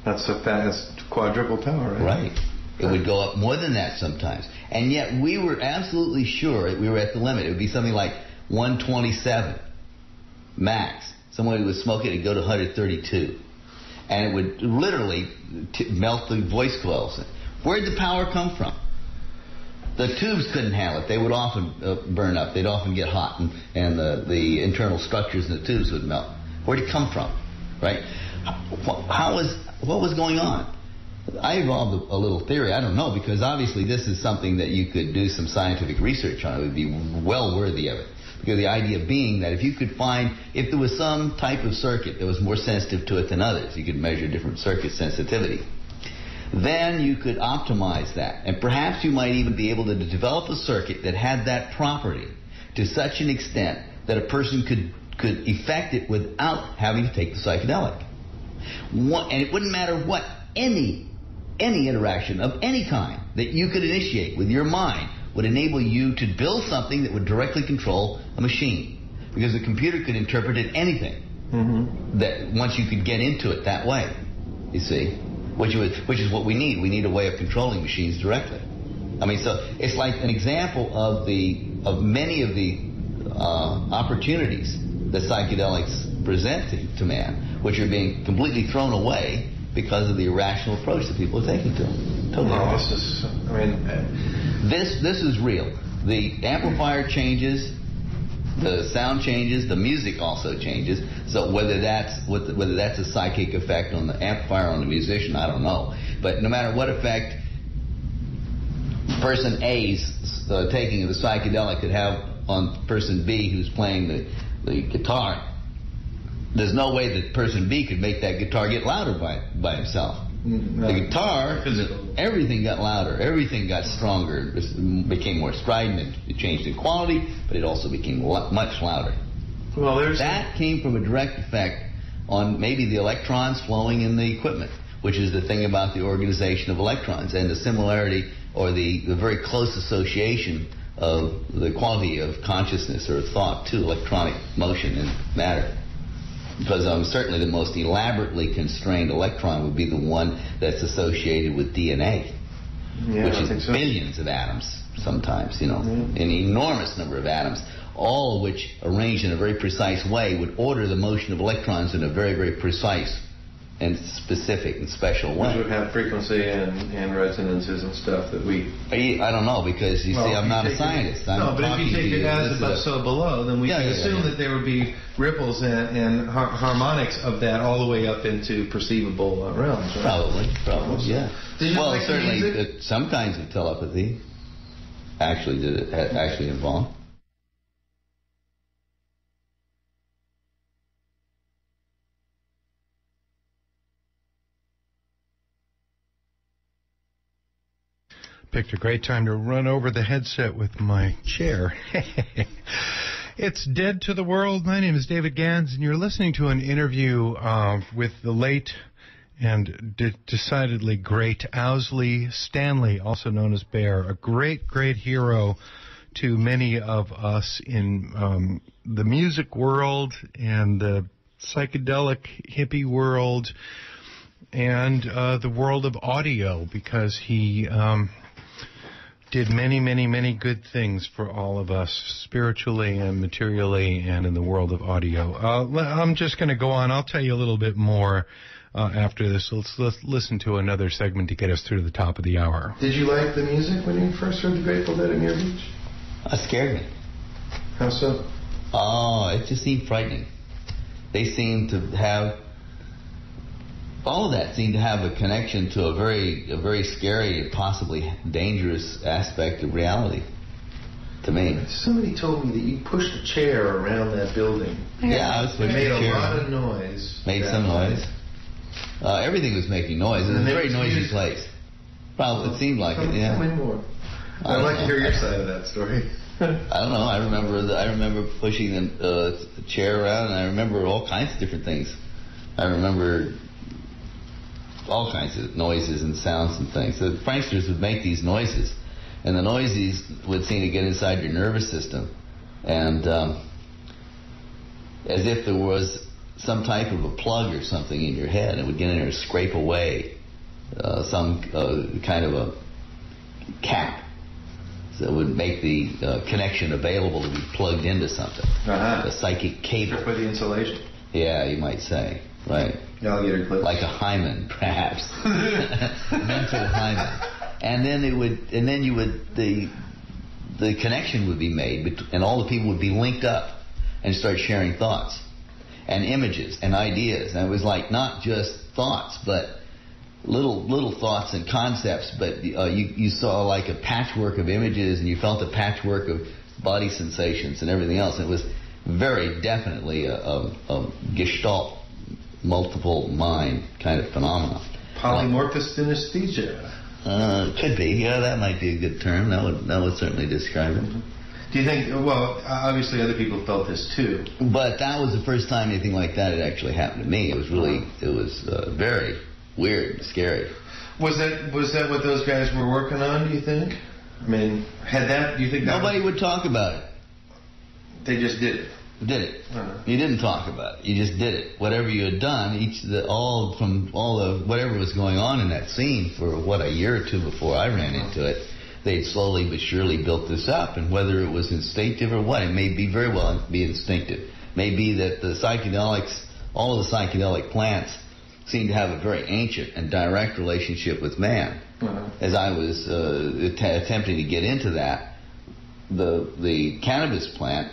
That's a fast quadruple power, right? Right. It would go up more than that sometimes. And yet we were absolutely sure that we were at the limit. It would be something like one twenty-seven max. Somebody would smoke it and go to one thirty-two. And it would literally t melt the voice coils. Where did the power come from? The tubes couldn't handle it. They would often uh, burn up. They'd often get hot, and, and the, the internal structures in the tubes would melt. Where did it come from? Right? How was, what was going on? I evolved a, a little theory. I don't know, because obviously this is something that you could do some scientific research on. It would be well worthy of it. Because the idea being that if you could find, if there was some type of circuit that was more sensitive to it than others, you could measure different circuit sensitivity, then you could optimize that. And perhaps you might even be able to develop a circuit that had that property to such an extent that a person could, could effect it without having to take the psychedelic. One, and it wouldn't matter what any, any interaction of any kind that you could initiate with your mind would enable you to build something that would directly control a machine, because the computer could interpret it anything. Mm-hmm. That once you could get into it that way, you see, which was, which is what we need. We need a way of controlling machines directly. I mean, so it's like an example of the of many of the uh, opportunities that psychedelics present to, to man, which are being completely thrown away because of the irrational approach that people are taking to them. Totally. No, this is, I mean, this this is real. The amplifier changes, the sound changes, the music also changes. So whether that's whether that's a psychic effect on the amplifier, on the musician, I don't know. But no matter what effect person A's uh, taking of the psychedelic could have on person B who's playing the the guitar, there's no way that person B could make that guitar get louder by by himself. No. The guitar, physical. Everything got louder, everything got stronger, it became more strident, it changed in quality, but it also became much louder. Well, there's that came from a direct effect on maybe the electrons flowing in the equipment, which is the thing about the organization of electrons and the similarity or the, the very close association of the quality of consciousness or thought to electronic motion and matter. Because um, certainly the most elaborately constrained electron would be the one that's associated with D N A, yeah, which is so. Billions of atoms sometimes, you know, yeah. An enormous number of atoms, all of which arranged in a very precise way would order the motion of electrons in a very, very precise and specific and special way. Which would have frequency and, and resonances and stuff that we... I don't know, because, you well, see, I'm you not a scientist. It, I'm no, but if you take it as above, so below, then we yeah, can yeah, assume yeah, yeah. that there would be ripples and, and har harmonics of that all the way up into perceivable uh, realms, right? Probably, probably, yeah. Did well, like certainly, uh, some kinds of telepathy actually did it, had actually involved. Picked a great time to run over the headset with my chair. It's Dead to the World. My name is David Ganz, and you're listening to an interview uh, with the late and de decidedly great Owsley Stanley, also known as Bear, a great, great hero to many of us in um, the music world and the psychedelic hippie world and uh, the world of audio, because he... Um, did many, many, many good things for all of us, spiritually and materially and in the world of audio. Uh, I'm just going to go on. I'll tell you a little bit more uh, after this. Let's, let's listen to another segment to get us through the top of the hour. Did you like the music when you first heard The Grateful Dead in your beach? It scared me. How so? Oh, it just seemed frightening. They seemed to have... All of that seemed to have a connection to a very, a very scary and possibly dangerous aspect of reality to me. Somebody told me that you pushed a chair around that building. Yeah, I was pushing a chair. Made a lot of noise. Made some noise. Uh, everything was making noise. It was a very noisy place. Probably, it seemed like it, yeah. I'd like to hear your side of that story. I don't know. I remember the, I remember pushing the, uh, the chair around, and I remember all kinds of different things. I remember all kinds of noises and sounds and things. The pranksters would make these noises, and the noises would seem to get inside your nervous system, and um, as if there was some type of a plug or something in your head, it would get in there and scrape away uh, some uh, kind of a cap that would make the uh, connection available to be plugged into something. Uh-huh. A psychic cable. For the insulation. Yeah, you might say. Right. Alligator clips. Like a hymen, perhaps. Mental hymen. And then it would, and then you would, the the connection would be made, and all the people would be linked up and start sharing thoughts and images and ideas. And it was like not just thoughts, but little little thoughts and concepts, but uh, you, you saw like a patchwork of images, and you felt a patchwork of body sensations and everything else. It was very definitely a, a, a gestalt, multiple mind kind of phenomenon. Polymorphous like, synesthesia. Uh, could be. Yeah, that might be a good term. That would, that would certainly describe it. Mm-hmm. Do you think, well, obviously other people felt this too. But that was the first time anything like that had actually happened to me. It was really, it was uh, very... weird, scary. Was that was that what those guys were working on, do you think? I mean, had that, do you think that nobody would talk about it. They just did it. Did it. Uh-huh. You didn't talk about it. You just did it. Whatever you had done, each the, all from all of whatever was going on in that scene for what, a year or two before I ran uh-huh. into it, they'd slowly but surely built this up, and whether it was instinctive or what, it may be very well be instinctive. Maybe that the psychedelics, all of the psychedelic plants seemed to have a very ancient and direct relationship with man. Uh-huh. As I was uh, att- attempting to get into that, the the cannabis plant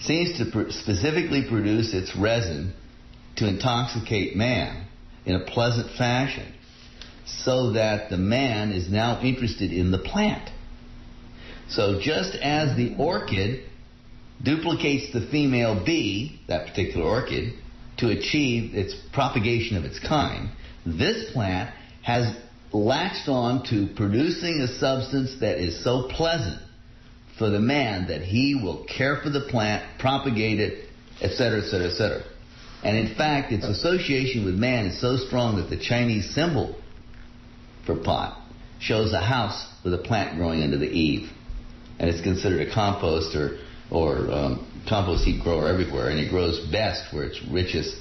seems to pr- specifically produce its resin to intoxicate man in a pleasant fashion, so that the man is now interested in the plant. So just as the orchid duplicates the female bee, that particular orchid, to achieve its propagation of its kind, this plant has latched on to producing a substance that is so pleasant for the man that he will care for the plant, propagate it, et cetera, et cetera, et cetera. And in fact, its association with man is so strong that the Chinese symbol for pot shows a house with a plant growing under the eave, and it's considered a compost or or um, compost seed grower everywhere, and it grows best where it's richest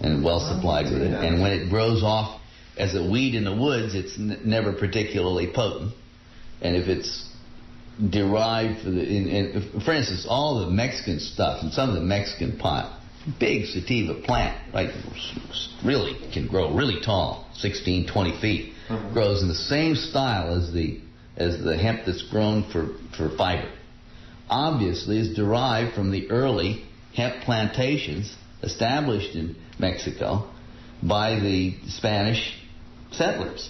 and well supplied with it. And when it grows off as a weed in the woods, it's n- never particularly potent. And if it's derived, for, the, in, in, for instance, all the Mexican stuff and some of the Mexican pot, big sativa plant, right, really can grow really tall, sixteen, twenty feet, mm-hmm. grows in the same style as the as the hemp that's grown for, for fiber. Obviously is derived from the early hemp plantations established in Mexico by the Spanish settlers,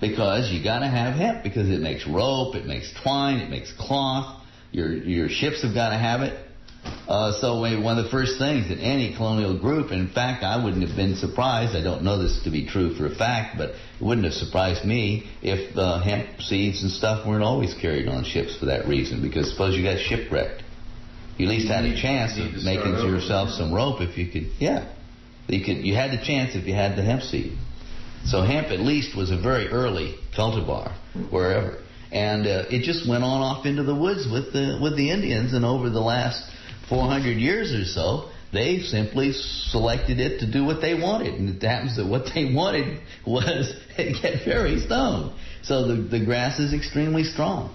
because you got to have hemp because it makes rope, it makes twine, it makes cloth. Your your ships have got to have it. Uh, so one of the first things that any colonial group, in fact, I wouldn't have been surprised. I don't know this to be true for a fact, but it wouldn't have surprised me if uh, hemp seeds and stuff weren't always carried on ships for that reason. Because suppose you got shipwrecked, you at least had a chance of making yourself some rope if you could. Yeah, you could. You had the chance if you had the hemp seed. So hemp at least was a very early cultivar wherever, and uh, it just went on off into the woods with the with the Indians, and over the last four hundred years or so, they simply selected it to do what they wanted. And it happens that what they wanted was get very stoned. So the, the grass is extremely strong.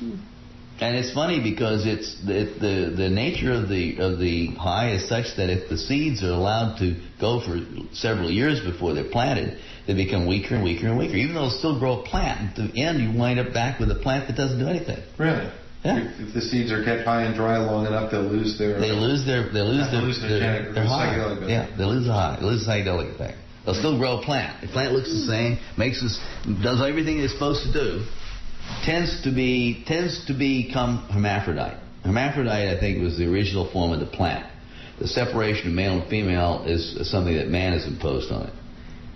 And it's funny because it's it, the the nature of the of the high is such that if the seeds are allowed to go for several years before they're planted, they become weaker and weaker and weaker. Even though they'll still grow a plant, at the end you wind up back with a plant that doesn't do anything. Really? Yeah. If the seeds are kept high and dry long enough, they'll lose their... They lose their... They lose their... Lose their, their, their psychedelic high. Yeah, they lose the high. They lose the psychedelic effect. They'll still grow a plant. The plant looks the same, makes us... does everything it's supposed to do, tends to be... tends to become hermaphrodite. Hermaphrodite, I think, was the original form of the plant. The separation of male and female is something that man has imposed on it.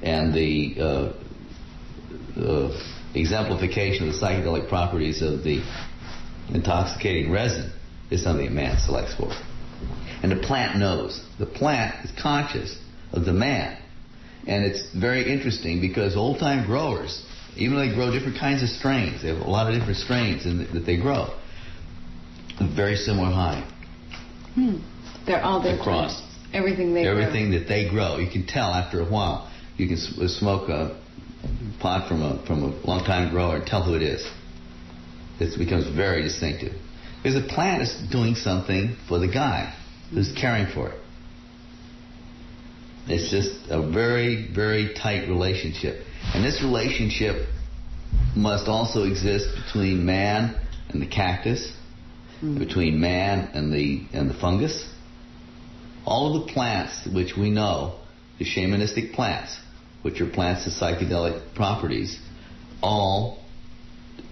And the... Uh, the exemplification of the psychedelic properties of the... intoxicating resin is something a man selects for. And the plant knows. The plant is conscious of the man. And it's very interesting because old-time growers, even though they grow different kinds of strains, they have a lot of different strains in the, that they grow, very similar high. Hmm. They're all their across. Plants. Everything they Everything grow. that they grow. You can tell after a while. You can s smoke a pot from a, from a long-time grower and tell who it is. It becomes very distinctive. Because the plant is doing something for the guy who's caring for it. It's just a very, very tight relationship. And this relationship must also exist between man and the cactus, mm. between man and the, and the fungus. All of the plants which we know, the shamanistic plants, which are plants with psychedelic properties, all,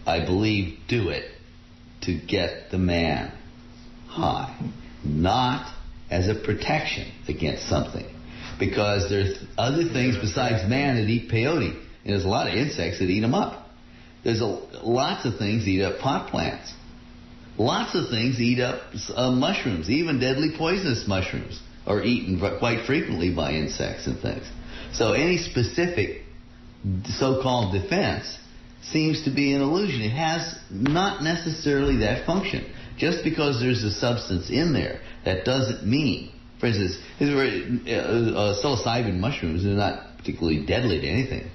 I believe, do it to get the man high. Not as a protection against something. Because there's other things besides man that eat peyote. And there's a lot of insects that eat them up. There's a, lots of things that eat up pot plants. Lots of things eat up uh, mushrooms, even deadly poisonous mushrooms are eaten quite frequently by insects and things. So any specific so-called defense seems to be an illusion. It has not necessarily that function. Just because there's a substance in there, that doesn't mean, for instance, uh, uh, psilocybin mushrooms are not particularly deadly to anything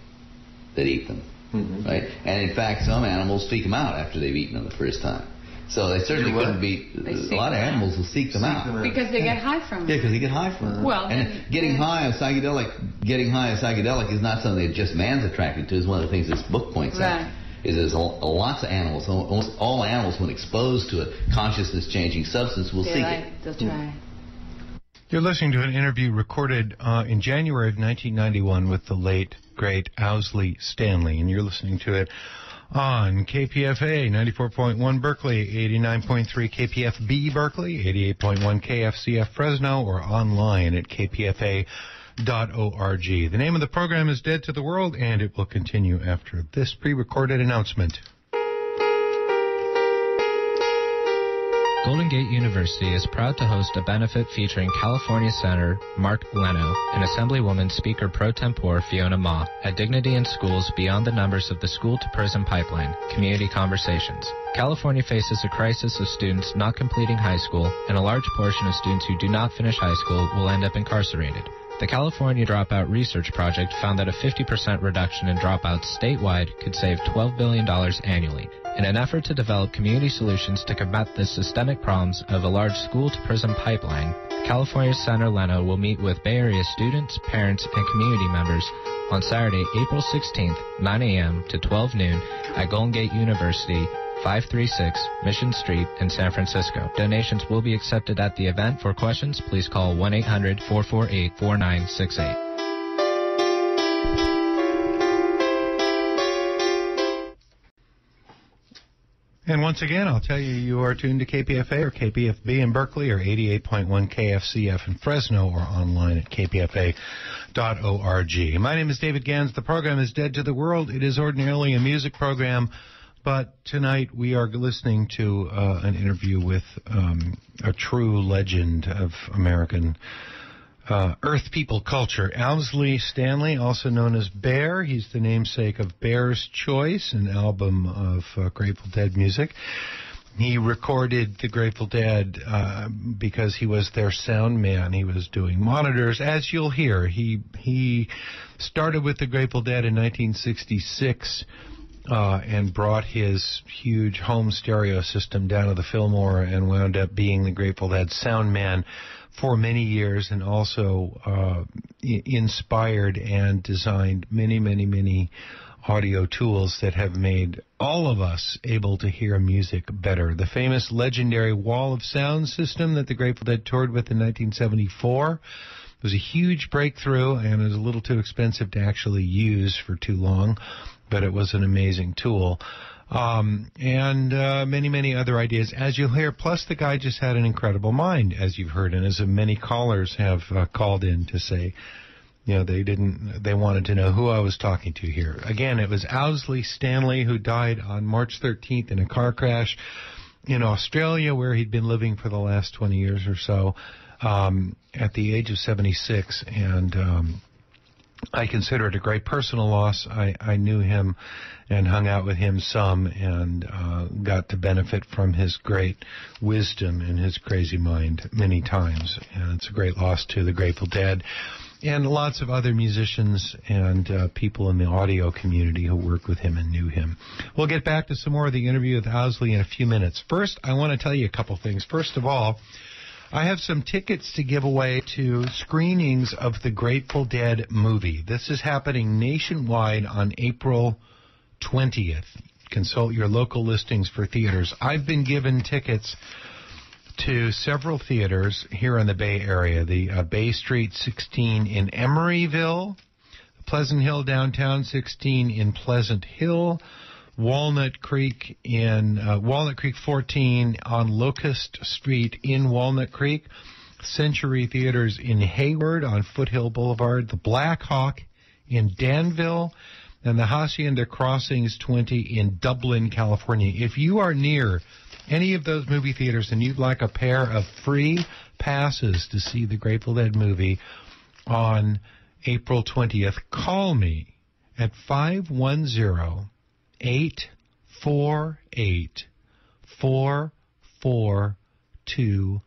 that eat them, mm-hmm. right? And in fact, some animals seek them out after they've eaten them the first time. So they certainly wouldn't be. A lot of animals will seek them out because they get high from them. Yeah, because they get high from them. Well, and getting high on psychedelic, getting high on psychedelic is not something that just man's attracted to. It's one of the things this book points out. Is there's a, a lots of animals, almost all animals, when exposed to a consciousness-changing substance, will seek it. That's right. You're listening to an interview recorded uh, in January of nineteen ninety-one with the late great Owsley Stanley, and you're listening to it on K P F A ninety-four point one Berkeley, eighty-nine point three K P F B Berkeley, eighty-eight point one K F C F Fresno, or online at K P F A dot org. The name of the program is Dead to the World, and it will continue after this pre-recorded announcement. Golden Gate University is proud to host a benefit featuring California Senator Mark Leno and Assemblywoman Speaker Pro Tempore Fiona Ma at Dignity in Schools Beyond the Numbers of the School to Prison Pipeline, Community Conversations. California faces a crisis of students not completing high school, and a large portion of students who do not finish high school will end up incarcerated. The California Dropout Research Project found that a fifty percent reduction in dropouts statewide could save twelve billion dollars annually. In an effort to develop community solutions to combat the systemic problems of a large school-to-prison pipeline, California Senator Leno will meet with Bay Area students, parents, and community members on Saturday, April sixteenth, nine a m to twelve noon at Golden Gate University, five thirty-six Mission Street in San Francisco. Donations will be accepted at the event. For questions, please call one eight hundred, four four eight, four nine six eight. And once again, I'll tell you, you are tuned to K P F A or K P F B in Berkeley, or eighty-eight point one K F C F in Fresno, or online at K P F A dot org. My name is David Gans. The program is Dead to the World. It is ordinarily a music program, but tonight we are listening to uh, an interview with um, a true legend of American uh, Earth people culture, Owsley Stanley, also known as Bear. He's the namesake of Bear's Choice, an album of uh, Grateful Dead music. He recorded the Grateful Dead uh, because he was their sound man. He was doing monitors, as you'll hear. He, he started with the Grateful Dead in nineteen sixty-six. Uh, and brought his huge home stereo system down to the Fillmore and wound up being the Grateful Dead sound man for many years, and also uh, inspired and designed many, many, many audio tools that have made all of us able to hear music better. The famous legendary Wall of Sound system that the Grateful Dead toured with in nineteen seventy-four was a huge breakthrough, and is a little too expensive to actually use for too long. But it was an amazing tool. Um, and uh, many, many other ideas, as you'll hear. Plus, the guy just had an incredible mind, as you've heard, and as many callers have uh, called in to say, you know, they didn't, they wanted to know who I was talking to here. Again, it was Owsley Stanley, who died on March thirteenth in a car crash. in Australia, where he'd been living for the last twenty years or so, um, at the age of seventy-six. And um, I consider it a great personal loss. I, I knew him and hung out with him some, and uh, got to benefit from his great wisdom and his crazy mind many times. And it's a great loss to the Grateful Dead and lots of other musicians and uh, people in the audio community who worked with him and knew him. We'll get back to some more of the interview with Owsley in a few minutes. First, I want to tell you a couple things. First of all, I have some tickets to give away to screenings of the Grateful Dead movie. This is happening nationwide on April twentieth. Consult your local listings for theaters. I've been given tickets to several theaters here in the Bay Area. The uh, Bay Street sixteen in Emeryville, Pleasant Hill Downtown sixteen in Pleasant Hill, Walnut Creek in uh, Walnut Creek fourteen on Locust Street in Walnut Creek, Century Theaters in Hayward on Foothill Boulevard, the Black Hawk in Danville, and the Hacienda Crossings twenty in Dublin, California. If you are near any of those movie theaters and you'd like a pair of free passes to see the Grateful Dead movie on April twentieth, call me at five one zero, eight four eight, four four four four eight four eight four four two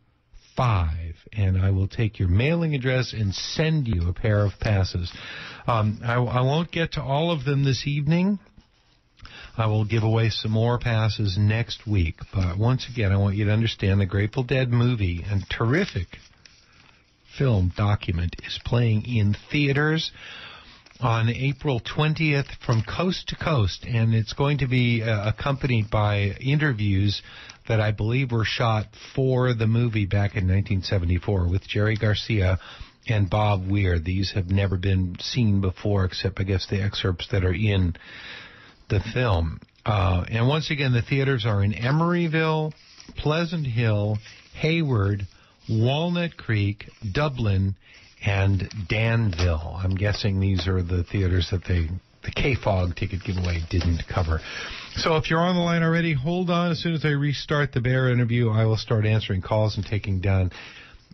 five, and I will take your mailing address and send you a pair of passes. Um, I, I won't get to all of them this evening. I will give away some more passes next week. But once again, I want you to understand the Grateful Dead movie and terrific film document is playing in theaters on April twentieth from coast to coast, and it's going to be uh, accompanied by interviews that I believe were shot for the movie back in nineteen seventy-four with Jerry Garcia and Bob Weir. These have never been seen before, except, I guess, the excerpts that are in the film. Uh, and once again, the theaters are in Emeryville, Pleasant Hill, Hayward, Walnut Creek, Dublin, and Danville. I'm guessing these are the theaters that they, the K FOG ticket giveaway didn't cover. So if you're on the line already, hold on. As soon as I restart the Bear interview, I will start answering calls and taking down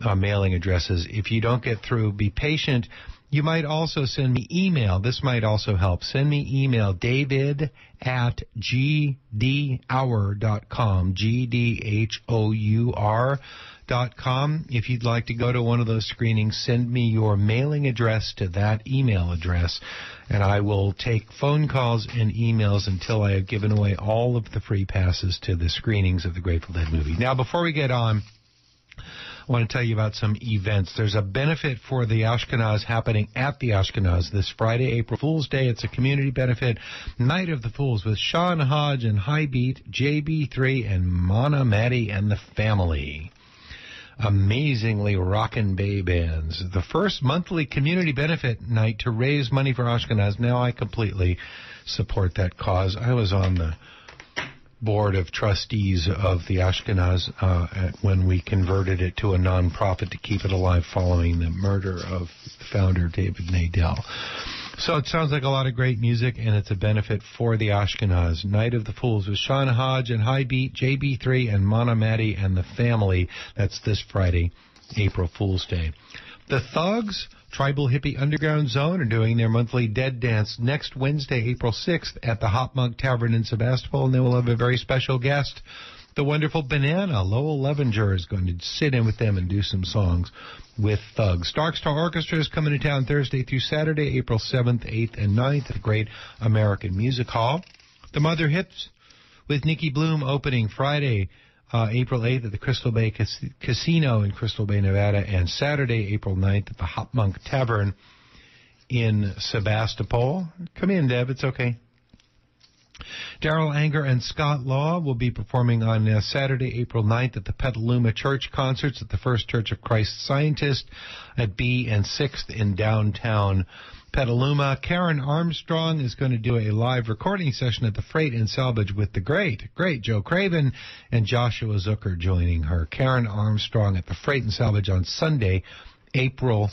uh, mailing addresses. If you don't get through, be patient. You might also send me email. This might also help. Send me email, david at g d hour dot com, G D H O U R Dot com. If you'd like to go to one of those screenings, send me your mailing address to that email address, and I will take phone calls and emails until I have given away all of the free passes to the screenings of the Grateful Dead movie. Now, before we get on, I want to tell you about some events. There's a benefit for the Ashkenaz happening at the Ashkenaz this Friday, April Fool's Day. It's a community benefit, Night of the Fools, with Sean Hodge and Highbeat, J B three, and Mana Maddie and the family. Amazingly rockin' bay bands. The first monthly community benefit night to raise money for Ashkenaz. Now I completely support that cause. I was on the board of trustees of the Ashkenaz uh, at, when we converted it to a nonprofit to keep it alive following the murder of founder David Nadel. So it sounds like a lot of great music, and it's a benefit for the Ashkenaz. Night of the Fools with Sean Hodge and Highbeat, J B three, and Mana Maddie and the family. That's this Friday, April Fool's Day. The Thugs, Tribal Hippie Underground Zone, are doing their monthly Dead Dance next Wednesday, April sixth, at the Hop Monk Tavern in Sebastopol, and they will have a very special guest. The wonderful Banana, Lowell Levenger, is going to sit in with them and do some songs with Thugs. Dark Star Orchestra is coming to town Thursday through Saturday, April seventh, eighth, and ninth at the Great American Music Hall. The Mother Hips with Nikki Bloom opening Friday, Uh, April eighth at the Crystal Bay Cas- Casino in Crystal Bay, Nevada, and Saturday, April ninth at the Hop Monk Tavern in Sebastopol. Come in, Deb. It's okay. Daryl Anger and Scott Law will be performing on uh, Saturday, April ninth at the Petaluma Church Concerts at the First Church of Christ Scientist at B and sixth in downtown Petaluma. Karen Armstrong is going to do a live recording session at the Freight and Salvage with the great, great Joe Craven, and Joshua Zucker joining her. Karen Armstrong at the Freight and Salvage on Sunday, April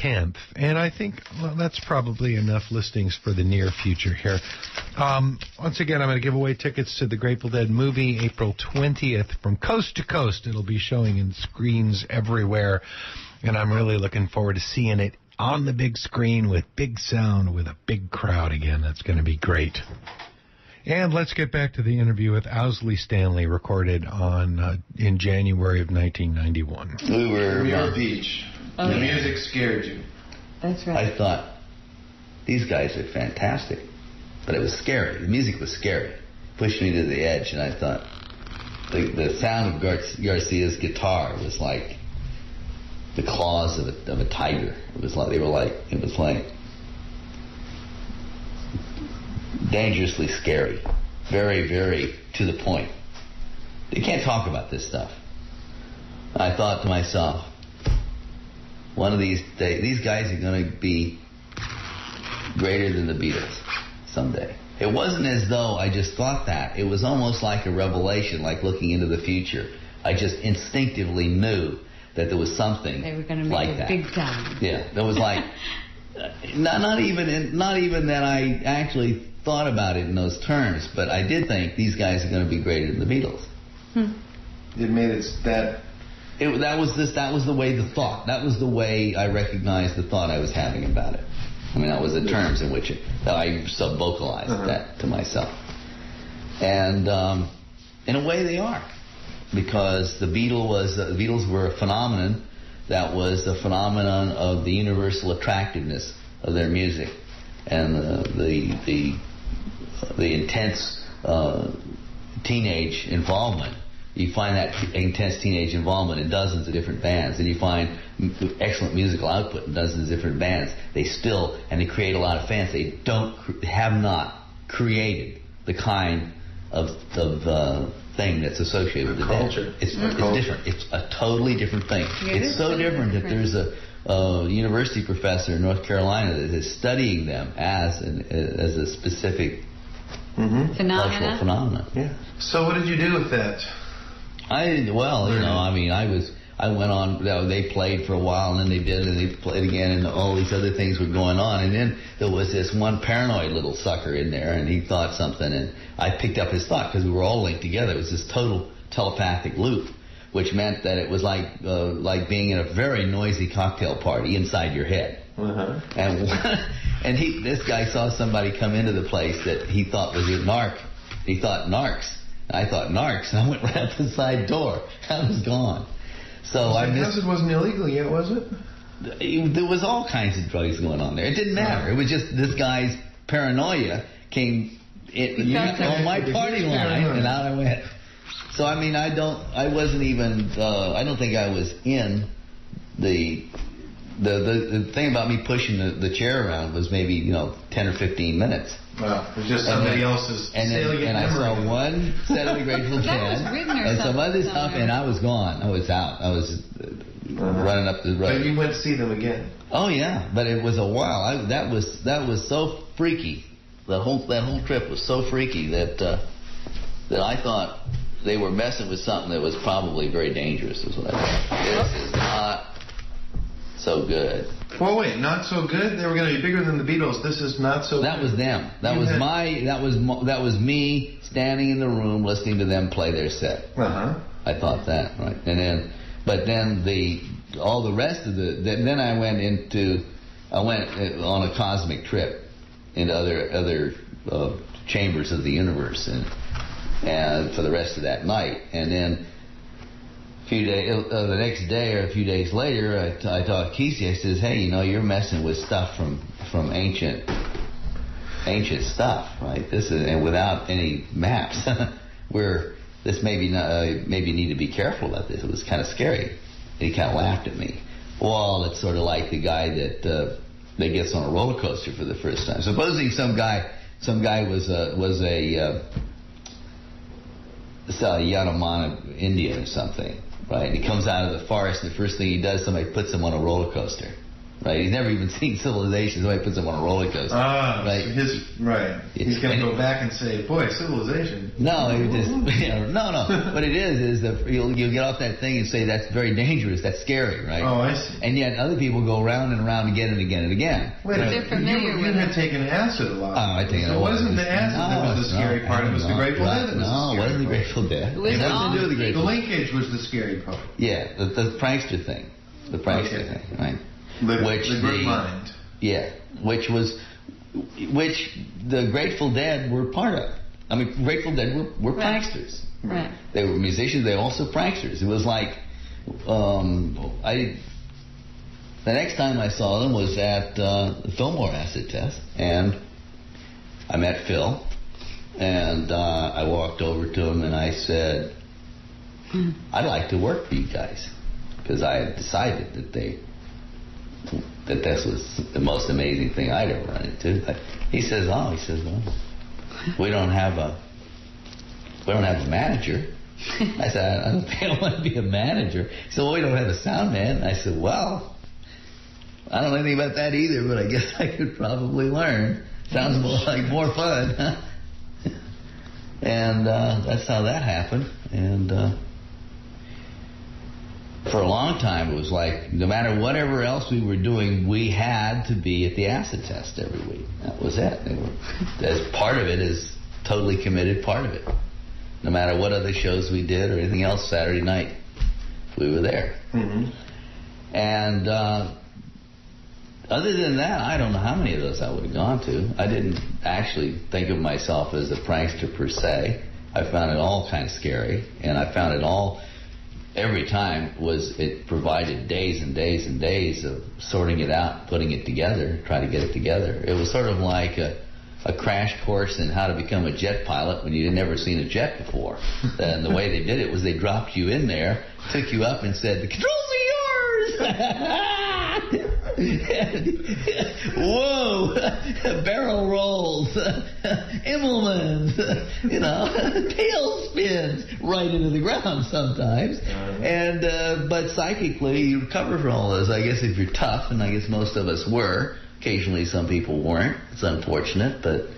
tenth. And I think, well, that's probably enough listings for the near future here. Um, once again, I'm going to give away tickets to the Grateful Dead movie April twentieth from coast to coast. It'll be showing in screens everywhere. And I'm really looking forward to seeing it on the big screen with big sound, with a big crowd again. That's going to be great. And let's get back to the interview with Owsley Stanley, recorded on uh, in January of nineteen ninety-one. We were we on the beach. Oh, the yeah. music scared you. That's right. I thought, these guys are fantastic. But it was scary. The music was scary. Pushed me to the edge, and I thought, the, the sound of Gar Garcia's guitar was like the claws of a, of a tiger. It was like, they were like, it was like, dangerously scary, very, very to the point. They can't talk about this stuff. I thought to myself, one of these days, these guys are going to be greater than the Beatles someday. It wasn't as though I just thought that. It was almost like a revelation, like looking into the future. I just instinctively knew that there was something like that. They were going to make like it that. big time. Yeah, there was like, not, not even, not even that I actually thought about it in those terms, but I did think these guys are going to be greater than the Beatles. Hmm. It made it that it, that was this that was the way the thought that was the way I recognized the thought I was having about it. I mean, that was the terms in which it, that I sub vocalized uh-huh. that to myself. And um, in a way, they are, because the Beatles was uh, the Beatles were a phenomenon that was the phenomenon of the universal attractiveness of their music and the the the the intense uh, teenage involvement. You find that intense teenage involvement in dozens of different bands, and you find m excellent musical output in dozens of different bands. They still, and they create a lot of fans. They don't cr have not created the kind of of uh, thing that's associated with the culture. Dead. It's, mm-hmm. it's different. It's a totally different thing. Yeah, it's, it's so different, different that there's a, a university professor in North Carolina that is studying them as an as a specific mm-hmm. phenomenon. phenomenon. Yeah. So what did you do with that? I well, you know, I mean, I was I went on. You know, they played for a while, and then they did, and they played again, and all these other things were going on, and then there was this one paranoid little sucker in there, and he thought something, and I picked up his thought because we were all linked together. It was this total telepathic loop, which meant that it was like uh, like being in a very noisy cocktail party inside your head. Uh-huh. And and he this guy saw somebody come into the place that he thought was a narc. He thought narcs. I thought narcs, and I went right out the side door. I was gone. So I guess it wasn't illegal yet, was it? There was all kinds of drugs going on there. It didn't matter. It was just this guy's paranoia came on my party line, and out I went. So I mean, I don't. I wasn't even. Uh, I don't think I was in the the the, the thing about me pushing the, the chair around was maybe you know ten or fifteen minutes. Well, it was just somebody and else's and salient then, and memory. I saw one set of the Grateful Dead and some other stuff, and I was gone. I was out. I was uh, uh-huh. running up the road. But you went to see them again. Oh yeah, but it was a while. I, that was that was so freaky. The whole that whole trip was so freaky that uh, that I thought they were messing with something that was probably very dangerous. Is what I thought. This is not so good. Well, wait, not so good? They were going to be bigger than the Beatles. This is not so that good. That was them. That you was had... my, that was that was me standing in the room listening to them play their set. Uh-huh. I thought that, right. And then, but then the, all the rest of the, then I went into, I went on a cosmic trip into other, other uh, chambers of the universe and, and for the rest of that night. And then, Few day, uh, the next day or a few days later, I, t I talked to Kesey. I says, "Hey, you know, you're messing with stuff from from ancient ancient stuff, right? This is and without any maps. Where this maybe not, uh, maybe you need to be careful about this. It was kind of scary." And he kind of laughed at me. Well, it's sort of like the guy that uh, that gets on a roller coaster for the first time. Supposing some guy some guy was a, was a uh, Yanomami Indian or something. Right, and he comes out of the forest, and the first thing he does, somebody puts him on a roller coaster. Right, he's never even seen Civilization. Somebody puts him on a roller coaster. Ah, right. So his, right. He's going to go back and say, "Boy, Civilization." No, it just you know, no, no. What it is is that you'll you'll get off that thing and say that's very dangerous, that's scary, right? Oh, I see. And yet other people go round and round again and again and again. Wait, right. They're familiar you, you with had it. Taken acid a lot. Oh, I think so it wasn't the acid no, that was the scary no, part. It was no, the Grateful Dead. No, it wasn't the Grateful Dead. It was all to do with the Grateful Dead. The linkage was the scary part. Yeah, the, the prankster thing, the prankster okay. thing, right? The, which the, the mind. Yeah, which was, which the Grateful Dead were part of. I mean, Grateful Dead were, were right. pranksters. Right. They were musicians. They were also pranksters. It was like, um, I. The next time I saw them was at uh, the Fillmore Acid Test, and I met Phil, and uh, I walked over to him and I said, mm. "I'd like to work for you guys," because I had decided that they. that this was the most amazing thing I'd ever run into. But he says, oh, he says, well, we don't have a, we don't have a manager. I said, I don't think I want to be a manager. He said, well, we don't have a sound man. And I said, well, I don't know anything about that either, but I guess I could probably learn. Sounds more like more fun, huh? And uh, that's how that happened. And... Uh, For a long time, it was like, no matter whatever else we were doing, we had to be at the acid test every week. That was it. They were, as part of it is totally committed part of it. No matter what other shows we did or anything else Saturday night, we were there. Mm-hmm. And uh, other than that, I don't know how many of those I would have gone to. I didn't actually think of myself as a prankster per se. I found it all kind of scary, and I found it all... Every time was it provided days and days and days of sorting it out, putting it together, trying to get it together. It was sort of like a, a crash course in how to become a jet pilot when you'd never seen a jet before. And the way they did it was they dropped you in there, took you up and said, the controls are yours! Whoa! Barrel rolls, Immelmans, you know, tail spins right into the ground sometimes. And uh, but psychically, you recover from all this. I guess if you're tough, and I guess most of us were. Occasionally, some people weren't. It's unfortunate, but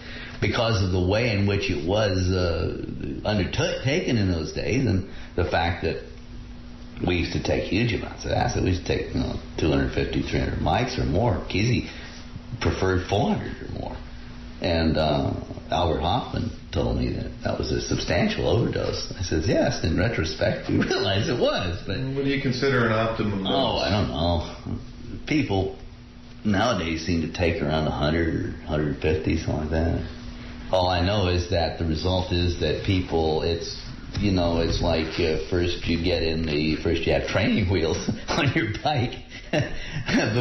because of the way in which it was uh, undertaken in those days, and the fact that. We used to take huge amounts of acid. We used to take, you know, two fifty, three hundred mics or more. Kesey preferred four hundred or more. And uh, Albert Hoffman told me that that was a substantial overdose. I said, yes, in retrospect, we realized it was. But what do you consider an optimum dose? Oh, I don't know. People nowadays seem to take around one hundred or one fifty, something like that. All I know is that the result is that people, it's... You know, it's like uh, first you get in the, first you have training wheels on your bike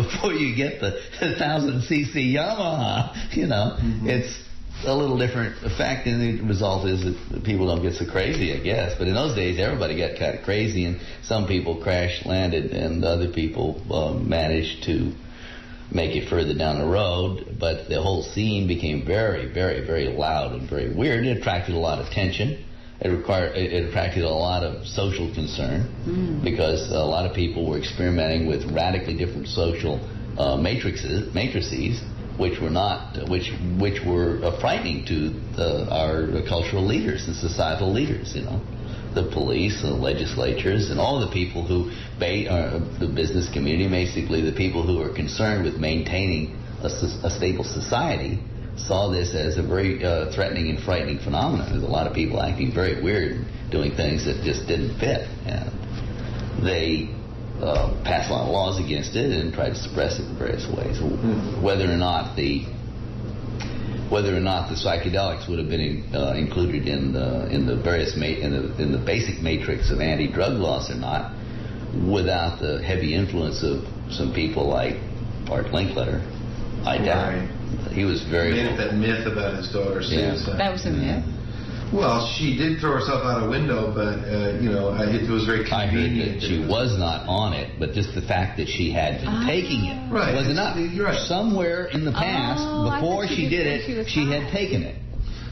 before you get the one thousand c c Yamaha, you know. Mm-hmm. It's a little different effect, and the result is that people don't get so crazy, I guess. But in those days, everybody got kind of crazy, and some people crash-landed, and other people uh, managed to make it further down the road. But the whole scene became very, very, very loud and very weird. It attracted a lot of attention. It required. It attracted a lot of social concern mm. because a lot of people were experimenting with radically different social uh, matrices, matrices, which were not, which which were uh, frightening to the, our cultural leaders and societal leaders. You know, the police, the legislatures, and all the people who, ba- uh, the business community, basically the people who are concerned with maintaining a, a stable society. Saw this as a very uh, threatening and frightening phenomenon. There's a lot of people acting very weird, doing things that just didn't fit, and they uh, passed a lot of laws against it and tried to suppress it in various ways. Whether or not the whether or not the psychedelics would have been in, uh, included in the in the various ma- in the in the basic matrix of anti-drug laws or not, without the heavy influence of some people like Bart Linkletter, I doubt. Right. He was very... He made up that myth about his daughter suicide. Yeah. That was a myth. Well, she did throw herself out a window, but, uh, you know, I, it was very convenient. I heard that she was not on it, but just the fact that she had been ah. taking it right. was enough. Right. Somewhere in the past, oh, before she, she did, did it, she, she had taken it.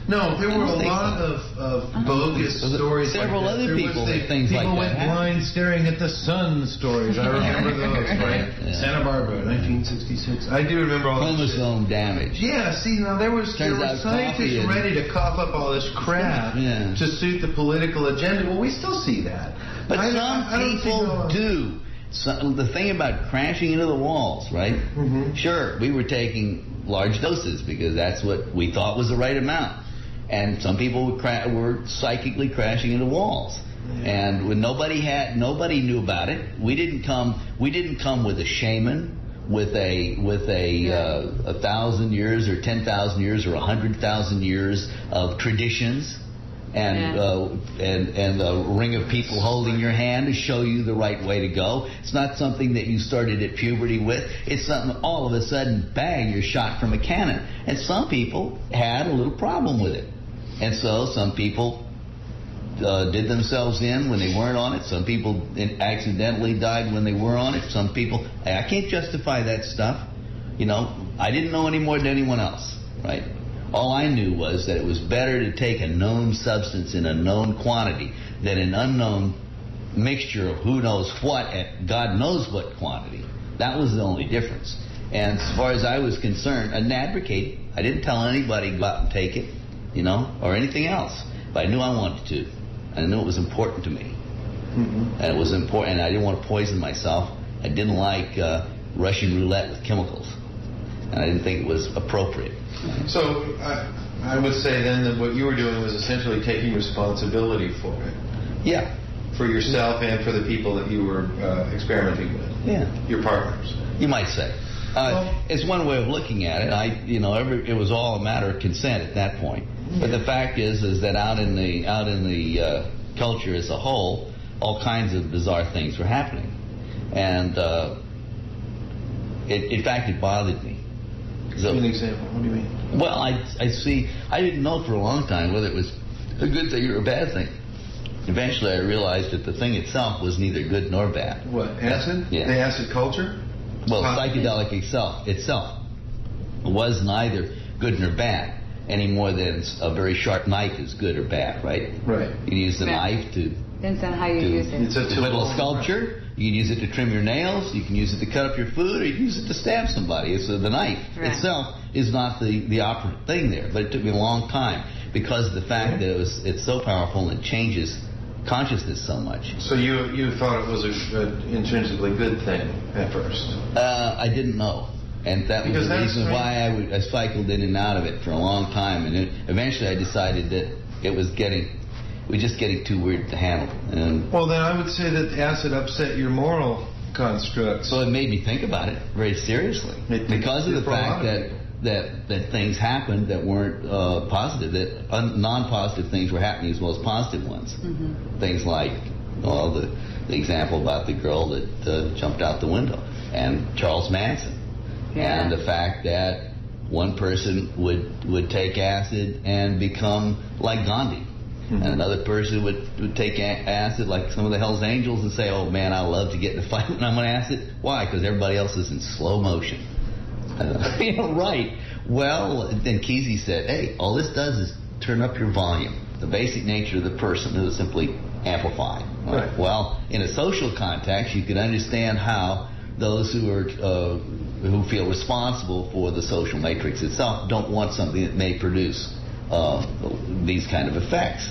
No, there were a lot so. of, of uh-huh. bogus so stories. Several like other people the, things people like that. People went blind staring at the sun stories. I remember those, right? Yeah. Santa Barbara, nineteen sixty-six. I do remember all chromosome damage. Yeah, see, now there was there were scientists ready to cough up all this crap yeah. to suit the political agenda. Well, we still see that. But I, some I, I people do. So, the thing about crashing into the walls, right? Mm-hmm. Sure, we were taking large doses because that's what we thought was the right amount. And some people were, cra were psychically crashing into walls, yeah. and when nobody had, nobody knew about it. We didn't come. We didn't come with a shaman, with a with a yeah. uh, a thousand years or ten thousand years or a hundred thousand years of traditions, and yeah. uh, and and a ring of people holding your hand to show you the right way to go. It's not something that you started at puberty with. It's something all of a sudden, bang, you're shot from a cannon. And some people had a little problem with it. And so some people uh, did themselves in when they weren't on it. Some people accidentally died when they were on it. Some people, I can't justify that stuff. You know, I didn't know any more than anyone else, right? All I knew was that it was better to take a known substance in a known quantity than an unknown mixture of who knows what at God knows what quantity. That was the only difference. And as far as I was concerned, an advocate, I didn't tell anybody to go out and take it. You know, or anything else. But I knew I wanted to. I knew it was important to me. Mm-hmm. And it was important. And I didn't want to poison myself. I didn't like uh, Russian roulette with chemicals. And I didn't think it was appropriate. So I, I would say then that what you were doing was essentially taking responsibility for it. Yeah. For yourself and for the people that you were uh, experimenting with. Yeah. Your partners. You might say. Uh, well, it's one way of looking at it. I, you know, every, it was all a matter of consent at that point. Yeah. But the fact is, is that out in the out in the uh, culture as a whole, all kinds of bizarre things were happening, and uh, it, in fact, it bothered me. So, give me an example. What do you mean? Well, I, I see. I didn't know for a long time whether it was a good thing or a bad thing. Eventually, I realized that the thing itself was neither good nor bad. What, acid? Yeah. The acid culture. Well, psychedelic itself, itself was neither good nor bad any more than a very sharp knife is good or bad, right? Right. You can use the yeah. knife to... Depends on how you to, use it. It's a little sculpture. Right. You can use it to trim your nails. You can use it to cut up your food, or you can use it to stab somebody. It's uh, the knife right. itself is not the, the operative thing there, but it took me a long time because of the fact yeah. that it was it's so powerful and it changes consciousness so much. So you you thought it was an intrinsically good thing at first? Uh, I didn't know, and that because was the reason strange. why I, would, I cycled in and out of it for a long time. And it, eventually, I decided that it was getting we just getting too weird to handle. And well, then I would say that acid upset your moral constructs. So it made me think about it very seriously it, because it, of the fact that that that things happened that weren't uh, positive, that un non-positive things were happening as well as positive ones. Mm-hmm. Things like, well, the, the example about the girl that uh, jumped out the window and Charles Manson. Yeah. And the fact that one person would, would take acid and become like Gandhi. Mm-hmm. And another person would, would take acid like some of the Hells Angels and say, oh man, I love to get in a fight when I'm on acid. Why? Because everybody else is in slow motion. Uh, you know, right. Well, then Kesey said, hey, all this does is turn up your volume. The basic nature of the person is simply amplified. Right? Right. Well, in a social context, you can understand how those who are uh, who feel responsible for the social matrix itself don't want something that may produce uh, these kind of effects.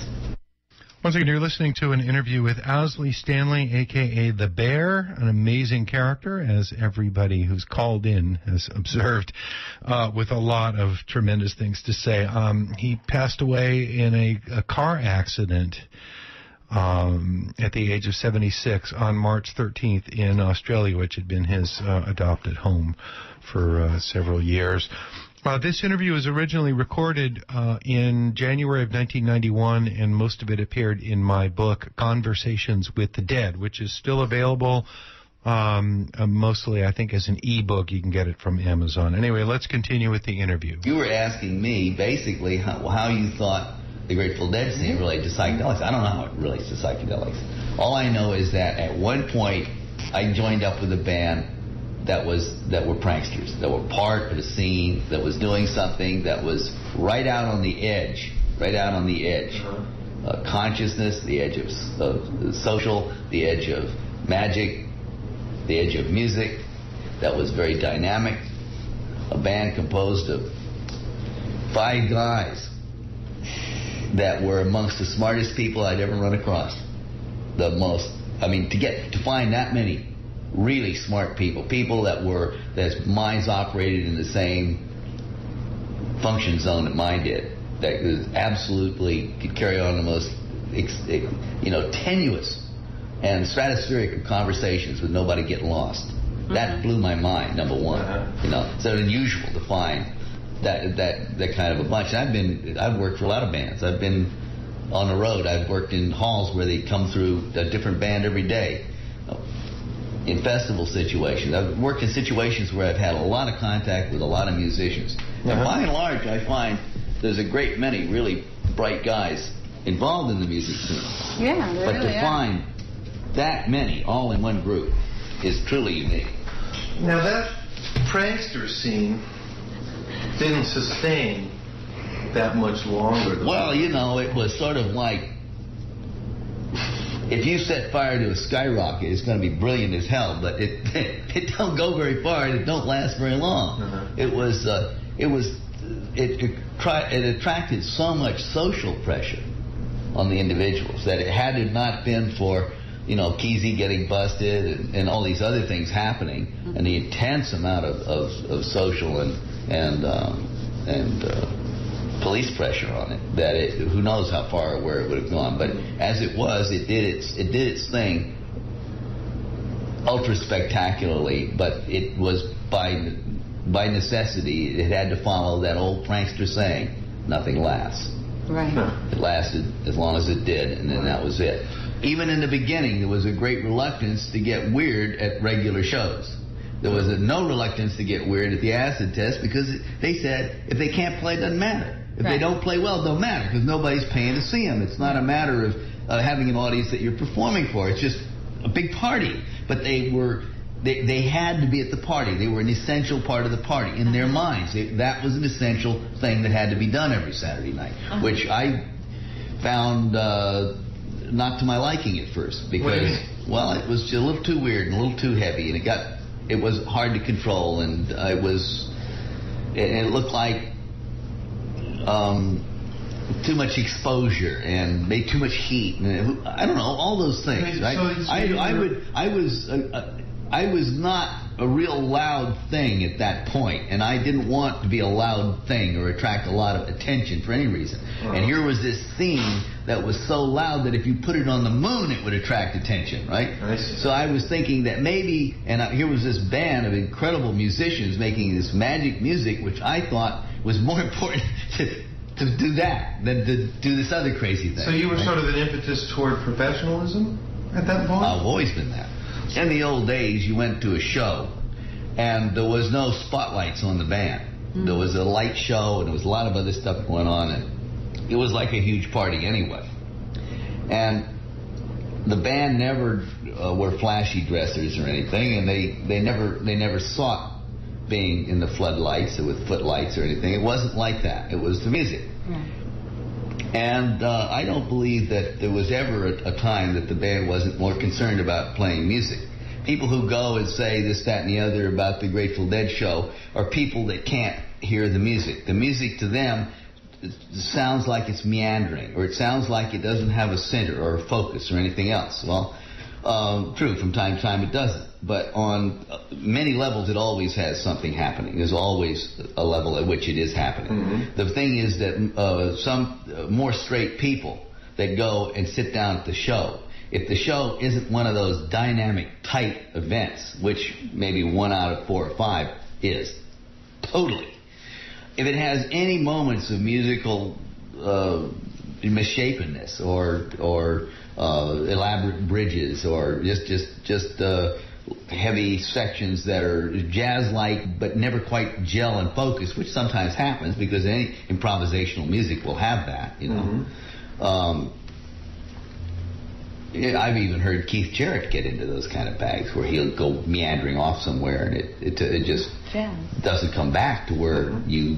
Once again, you're listening to an interview with Owsley Stanley, a k a. The Bear, an amazing character, as everybody who's called in has observed, uh, with a lot of tremendous things to say. Um, he passed away in a, a car accident um, at the age of seventy-six on March thirteenth in Australia, which had been his uh, adopted home for uh, several years. Uh, this interview was originally recorded uh, in January of nineteen ninety-one, and most of it appeared in my book, Conversations with the Dead, which is still available um, uh, mostly, I think, as an e-book. You can get it from Amazon. Anyway, let's continue with the interview. You were asking me, basically, how, how you thought the Grateful Dead scene related to psychedelics. I don't know how it relates to psychedelics. All I know is that at one point, I joined up with a band that was that were pranksters, that were part of a scene that was doing something that was right out on the edge right out on the edge. Uh, consciousness, the edge of, of social, the edge of magic, the edge of music. That was very dynamic. A band composed of five guys that were amongst the smartest people I'd ever run across. The most, I mean, to get to find that many really smart people, people that were, that minds operated in the same function zone that mine did, that was absolutely could carry on the most, you know, tenuous and stratospheric conversations with nobody getting lost. Mm-hmm. That blew my mind, number one. Uh-huh. You know, so unusual to find that that that kind of a bunch. And I've been, I've worked for a lot of bands. I've been on the road. I've worked in halls where they come through a different band every day. In festival situations, I've worked in situations where I've had a lot of contact with a lot of musicians. Uh-huh. And by and large, I find there's a great many really bright guys involved in the music scene. Yeah, there but really to are. Find that many all in one group is truly unique. Now that prankster scene didn't sustain that much longer. Well, you know, it was sort of like, if you set fire to a skyrocket, it's going to be brilliant as hell, but it it don't go very far and it don't last very long. Uh-huh. It was uh, it was it it, tried, it attracted so much social pressure on the individuals that it had it not been for, you know, Kesey getting busted and, and all these other things happening, mm-hmm. and the intense amount of, of, of social and and um, and uh, police pressure on it, that it, who knows how far or where it would have gone. But as it was, it did its it did its thing ultra spectacularly. But it was by by necessity. It had to follow that old prankster saying, "Nothing lasts." Right. It lasted as long as it did, and then that was it. Even in the beginning, there was a great reluctance to get weird at regular shows. There was a no reluctance to get weird at the acid test because they said if they can't play, it doesn't matter. If right. they don't play well, it don't matter because nobody's paying to see them. It's not a matter of uh, having an audience that you're performing for. It's just a big party. But they were they, they had to be at the party. They were an essential part of the party in their minds. They, that was an essential thing that had to be done every Saturday night, uh-huh. which I found... Uh, not to my liking at first because, well, it was just a little too weird and a little too heavy, and it got, it was hard to control, and uh, it was, it, it looked like um, too much exposure and made too much heat, and I don't know, all those things. Right? So I, I would, I was, uh, I was not a real loud thing at that point, and I didn't want to be a loud thing or attract a lot of attention for any reason. Uh-huh. And here was this theme that was so loud that if you put it on the moon, it would attract attention, right? I see. So I was thinking that maybe, and here was this band of incredible musicians making this magic music, which I thought was more important to, to do that than to do this other crazy thing. So you were right? Sort of an impetus toward professionalism at that point? I've always been that. In the old days, you went to a show, and there was no spotlights on the band. Mm-hmm. There was a light show, and there was a lot of other stuff going on, and it was like a huge party anyway. And the band never uh, were flashy dressers or anything, and they, they never they never sought being in the floodlights or with footlights or anything. It wasn't like that. It was the music. Yeah. And uh, I don't believe that there was ever a, a time that the band wasn't more concerned about playing music. People who go and say this, that, and the other about the Grateful Dead show are people that can't hear the music. The music to them sounds like it's meandering, or it sounds like it doesn't have a center or a focus or anything else. Well, um, true, from time to time it doesn't. But on many levels, it always has something happening. There's always a level at which it is happening. Mm-hmm. The thing is that uh, some uh, more straight people that go and sit down at the show, if the show isn't one of those dynamic, tight events, which maybe one out of four or five is, totally. If it has any moments of musical uh, misshapenness or or uh, elaborate bridges or just just just. Uh, heavy sections that are jazz-like but never quite gel and focus, which sometimes happens because any improvisational music will have that, you know. Mm-hmm. um, yeah, I've even heard Keith Jarrett get into those kind of bags where he'll go meandering off somewhere and it, it, it just yeah. doesn't come back to where mm-hmm. you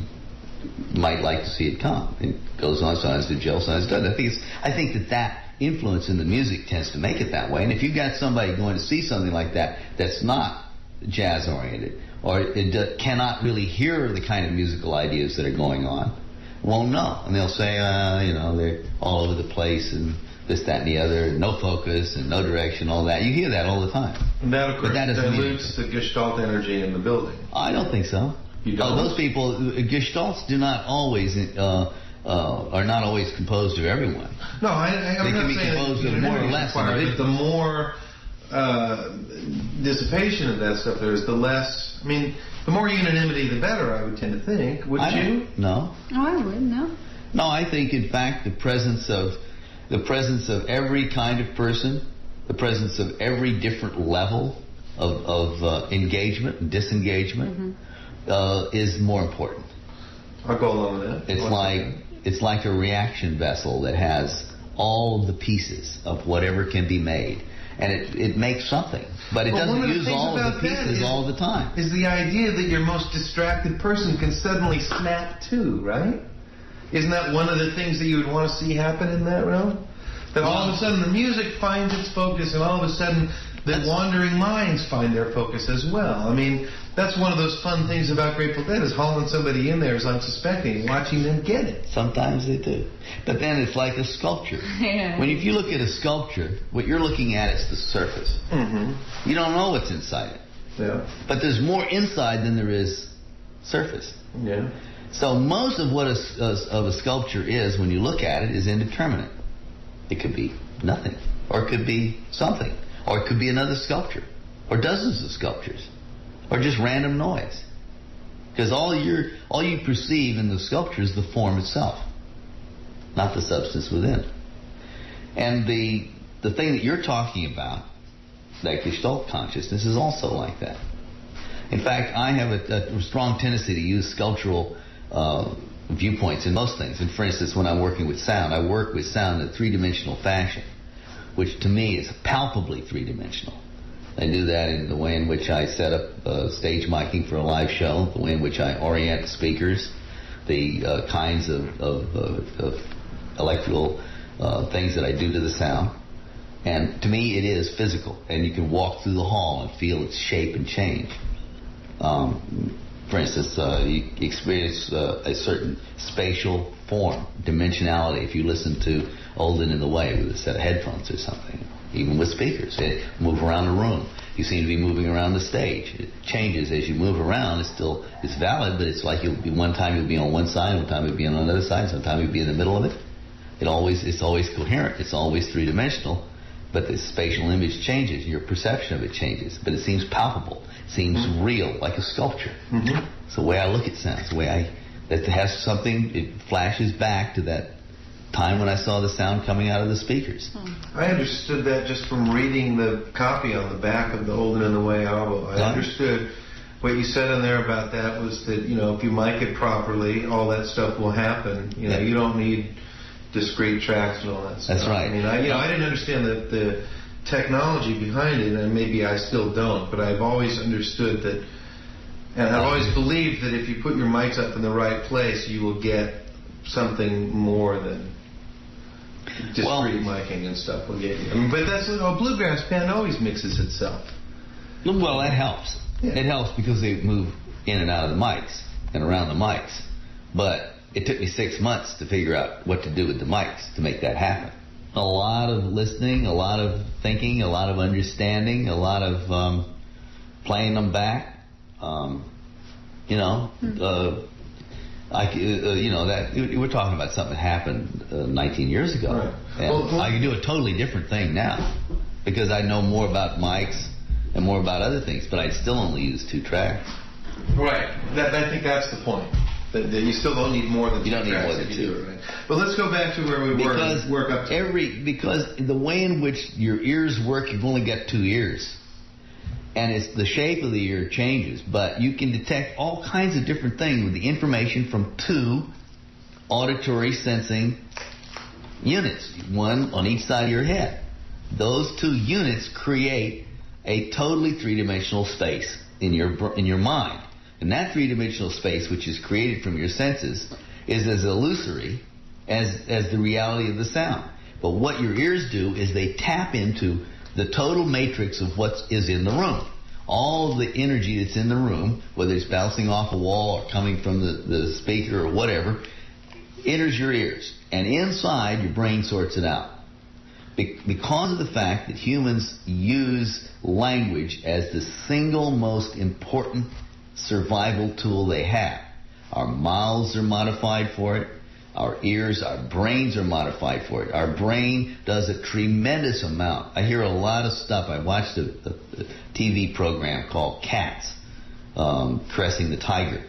might like to see it come. It goes on size to gel size does. I think it's, I think that that influence in the music tends to make it that way. And if you've got somebody going to see something like that that's not jazz oriented, or it d cannot really hear the kind of musical ideas that are going on, won't know, and they'll say, uh, you know, they're all over the place and this, that, and the other, and no focus and no direction, all that. You hear that all the time. And that, of course, that dilutes the Gestalt energy in the building. I don't think so. You don't? Oh, those people, Gestalts do not always, uh, uh, are not always composed of everyone. No, I, I'm they not saying... They can be composed of more or less. Required, but the more uh, dissipation of that stuff there is, the less... I mean, the more unanimity, the better, I would tend to think. Would I you? No. No, I wouldn't, no. No, I think, in fact, the presence of... The presence of every kind of person, the presence of every different level of, of uh, engagement and disengagement, mm-hmm. uh, is more important. I'll go along with that. It's What's like that? It's like a reaction vessel that has all the pieces of whatever can be made, and it, it makes something, but it well, doesn't use all of the pieces is, all the time. Is the idea that your most distracted person can suddenly snap too, right? Isn't that one of the things that you would want to see happen in that realm? That all of a sudden the music finds its focus, and all of a sudden the wandering minds find their focus as well. I mean, that's one of those fun things about Grateful Dead, is hauling somebody in there who's unsuspecting, watching them get it. Sometimes they do. But then it's like a sculpture. Yeah. When if you look at a sculpture, what you're looking at is the surface. Mm-hmm. You don't know what's inside it. Yeah. But there's more inside than there is surface. Yeah. So most of what a, a, of a sculpture is, when you look at it, is indeterminate. It could be nothing, or it could be something, or it could be another sculpture, or dozens of sculptures, or just random noise. Because all you all you perceive in the sculpture is the form itself, not the substance within. And the the thing that you're talking about, that Gestalt consciousness, is also like that. In fact, I have a, a strong tendency to use sculptural Uh, viewpoints in most things. And for instance, when I'm working with sound, I work with sound in a three-dimensional fashion, which to me is palpably three-dimensional. I do that in the way in which I set up uh, stage miking for a live show, the way in which I orient the speakers, the uh, kinds of, of, uh, of electrical uh, things that I do to the sound. And to me, it is physical. And you can walk through the hall and feel its shape and change. Um... For instance, uh, you experience uh, a certain spatial form, dimensionality, if you listen to Olden in the Way with a set of headphones or something, even with speakers. It moves around the room. You seem to be moving around the stage. It changes as you move around. It's still it's valid, but it's like you'll be one time you'll be on one side, one time you'll be on another side, sometime you'll be in the middle of it. It always it's always coherent. It's always three-dimensional, but the spatial image changes. Your perception of it changes, but it seems palpable. Seems mm-hmm. real, like a sculpture. Mm-hmm. It's the way I look at sound. It's the way I, that has something, it flashes back to that time when I saw the sound coming out of the speakers. Mm-hmm. I understood that just from reading the copy on the back of the Olden and the Way album. I yeah. understood what you said in there about that was that, you know, if you mic it properly, all that stuff will happen. You know, yeah. you don't need discrete tracks and all that stuff. That's right. I mean, I, you know, I didn't understand that the technology behind it, and maybe I still don't, but I've always understood that, and I've always believed that if you put your mics up in the right place, you will get something more than discrete well, micing and stuff will get you. I mean, but that's a bluegrass band always mixes itself. Well, that helps. Yeah. It helps because they move in and out of the mics and around the mics. But it took me six months to figure out what to do with the mics to make that happen. A lot of listening, a lot of thinking, a lot of understanding, a lot of um, playing them back. Um, you know, mm-hmm. uh, I, uh, you know that we're talking about something that happened uh, nineteen years ago. Right. And well, well, I can do a totally different thing now because I know more about mics and more about other things. But I still only use two tracks. Right. That, I think that's the point. That, that you still don't need more than you don't need more than two. Right? But let's go back to where we were. Because work up to every because the way in which your ears work, you've only got two ears, and it's the shape of the ear changes. But you can detect all kinds of different things with the information from two auditory sensing units, one on each side of your head. Those two units create a totally three-dimensional space in your in your mind. And that three-dimensional space, which is created from your senses, is as illusory as, as the reality of the sound. But what your ears do is they tap into the total matrix of what is in the room. All the energy that's in the room, whether it's bouncing off a wall or coming from the, the speaker or whatever, enters your ears. And inside, your brain sorts it out. Be because of the fact that humans use language as the single most important survival tool they have. Our mouths are modified for it. Our ears, our brains are modified for it. Our brain does a tremendous amount. I hear a lot of stuff. I watched a, a, a T V program called Cats, um, Caressing the Tiger,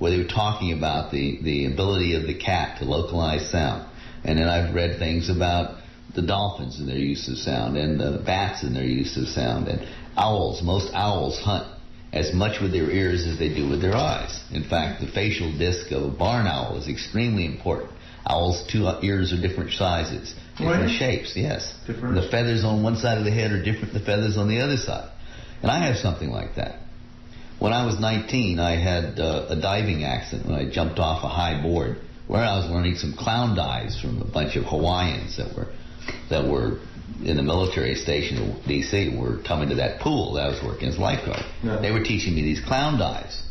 where they were talking about the, the ability of the cat to localize sound. And then I've read things about the dolphins and their use of sound, and the bats and their use of sound, and owls. Most owls hunt as much with their ears as they do with their eyes. In fact, the facial disc of a barn owl is extremely important. Owls' two ears are different sizes, different right. shapes, yes. Different. The feathers on one side of the head are different than the feathers on the other side. And I have something like that. When I was nineteen, I had uh, a diving accident when I jumped off a high board, where I was learning some clown dives from a bunch of Hawaiians that were that were in the military station in D C were coming to that pool that I was working as lifeguard. Yeah. They were teaching me these clown dives.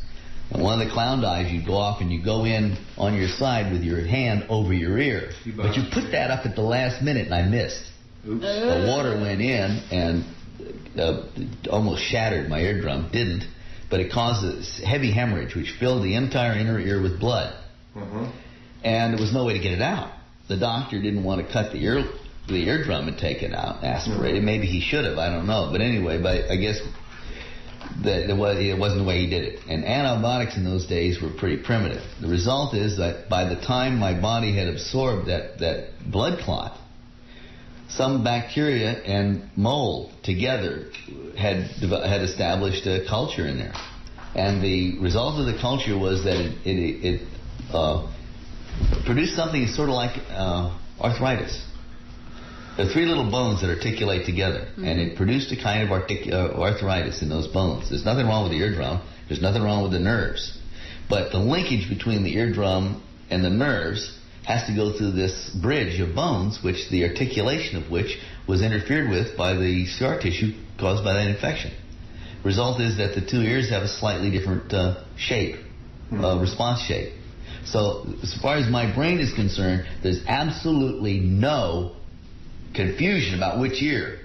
And one of the clown dives, you go off and you go in on your side with your hand over your ear. You but you put that up at the last minute, and I missed. Oops. The water went in and uh, almost shattered my eardrum. Didn't, but it caused a heavy hemorrhage, which filled the entire inner ear with blood. Uh-huh. And there was no way to get it out. The doctor didn't want to cut the ear... the eardrum and take it out, aspirate it. Maybe he should have, I don't know. But anyway, but I guess that it wasn't the way he did it. And antibiotics in those days were pretty primitive. The result is that by the time my body had absorbed that, that blood clot, some bacteria and mold together had, had established a culture in there. And the result of the culture was that it, it, it uh, produced something sort of like uh, arthritis. There are three little bones that articulate together, mm-hmm. and it produced a kind of artic uh, arthritis in those bones. There's nothing wrong with the eardrum. There's nothing wrong with the nerves. But the linkage between the eardrum and the nerves has to go through this bridge of bones, which the articulation of which was interfered with by the scar tissue caused by that infection. Result is that the two ears have a slightly different uh, shape, mm-hmm. uh, response shape. So as far as my brain is concerned, there's absolutely no confusion about which ear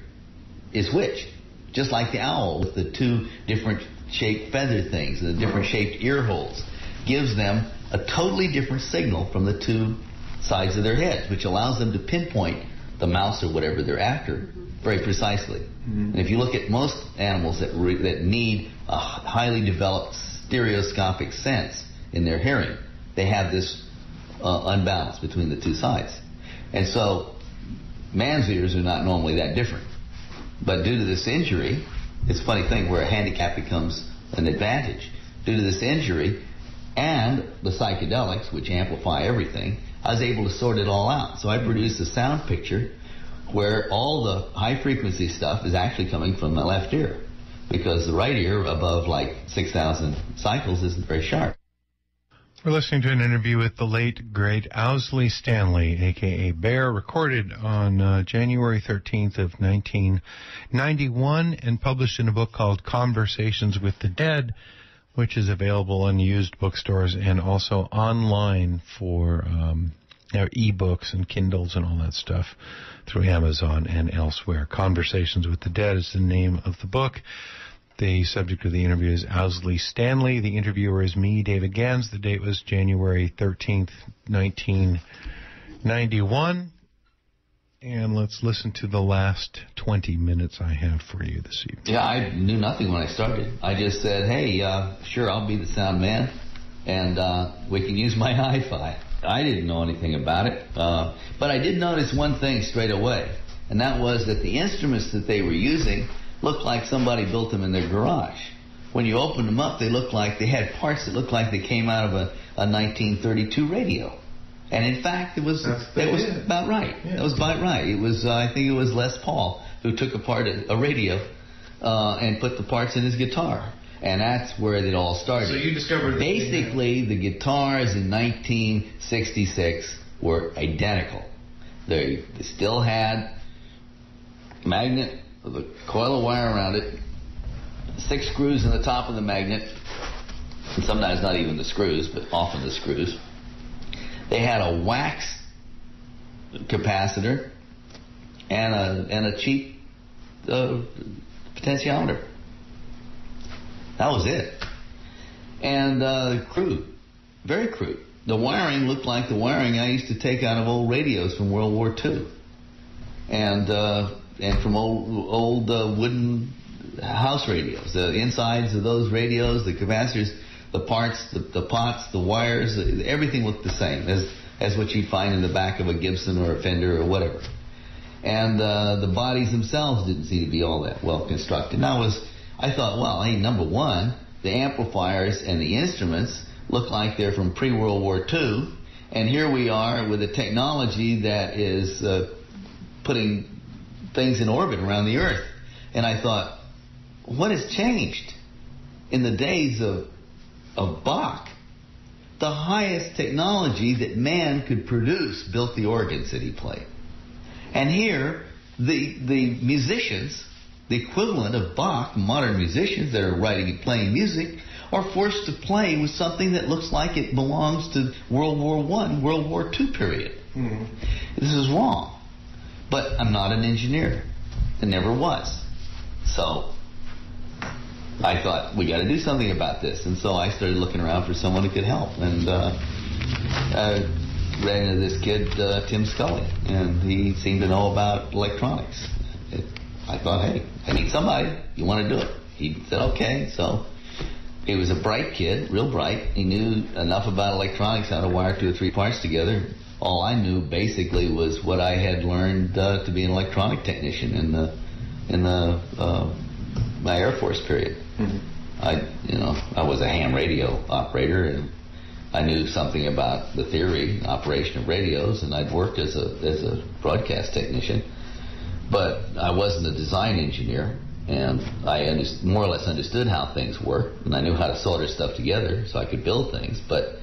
is which. Just like the owl with the two different shaped feather things, the different shaped ear holes, gives them a totally different signal from the two sides of their heads, which allows them to pinpoint the mouse or whatever they're after very precisely. Mm-hmm. And if you look at most animals that, re that need a highly developed stereoscopic sense in their hearing, they have this uh, unbalance between the two sides. And so man's ears are not normally that different. But due to this injury, it's a funny thing where a handicap becomes an advantage. Due to this injury and the psychedelics, which amplify everything, I was able to sort it all out. So I produced a sound picture where all the high-frequency stuff is actually coming from my left ear, because the right ear above like six thousand cycles isn't very sharp. We're listening to an interview with the late, great Owsley Stanley, a k a. Bear, recorded on uh, January thirteenth of nineteen ninety-one and published in a book called Conversations with the Dead, which is available in used bookstores and also online for um, e-books and Kindles and all that stuff through Amazon and elsewhere. Conversations with the Dead is the name of the book. The subject of the interview is Owsley Stanley. The interviewer is me, David Gans. The date was January thirteenth, nineteen ninety-one. And let's listen to the last twenty minutes I have for you this evening. Yeah, I knew nothing when I started. I just said, hey, uh, sure, I'll be the sound man, and uh, we can use my hi-fi. I didn't know anything about it, uh, but I did notice one thing straight away, and that was that the instruments that they were using looked like somebody built them in their garage. When you opened them up, they looked like they had parts that looked like they came out of a, a nineteen thirty-two radio. And in fact, it was that was yeah. about right. Yeah. That was about right. It was uh, I think it was Les Paul who took apart a, a radio uh, and put the parts in his guitar. And that's where it all started. So you discovered... Basically, the, the guitars in nineteen sixty-six were identical. They, they still had magnet with a coil of wire around it, six screws in the top of the magnet, and sometimes not even the screws, but often the screws. They had a wax capacitor and a, and a cheap uh, potentiometer. That was it. And uh, crude, very crude. The wiring looked like the wiring I used to take out of old radios from World War Two, and uh, and from old old uh, wooden house radios. The insides of those radios, the capacitors, the parts, the, the pots, the wires, everything looked the same as as what you'd find in the back of a Gibson or a Fender or whatever. And uh, the bodies themselves didn't seem to be all that well constructed. That was. I thought, well, hey, number one, the amplifiers and the instruments look like they're from pre-World War Two, and here we are with a technology that is uh, putting things in orbit around the Earth. And I thought, what has changed? In the days of, of Bach, the highest technology that man could produce built the organs that he played. And here, the, the musicians... The equivalent of Bach, modern musicians that are writing and playing music, are forced to play with something that looks like it belongs to World War One, World War Two period. Mm-hmm. This is wrong. But I'm not an engineer. I never was. So I thought, we got to do something about this. And so I started looking around for someone who could help. And uh, I ran into this kid, uh, Tim Scully, and he seemed to know about electronics. It, I thought, hey, I need somebody. You want to do it? He said, okay. So he was a bright kid, real bright. He knew enough about electronics, how to wire two or three parts together. All I knew basically was what I had learned uh, to be an electronic technician in the in the uh, my Air Force period. Mm-hmm. I, you know, I was a ham radio operator, and I knew something about the theory, operation of radios, and I'd worked as a as a broadcast technician. But I wasn't a design engineer, and I more or less understood how things worked, and I knew how to solder stuff together so I could build things. But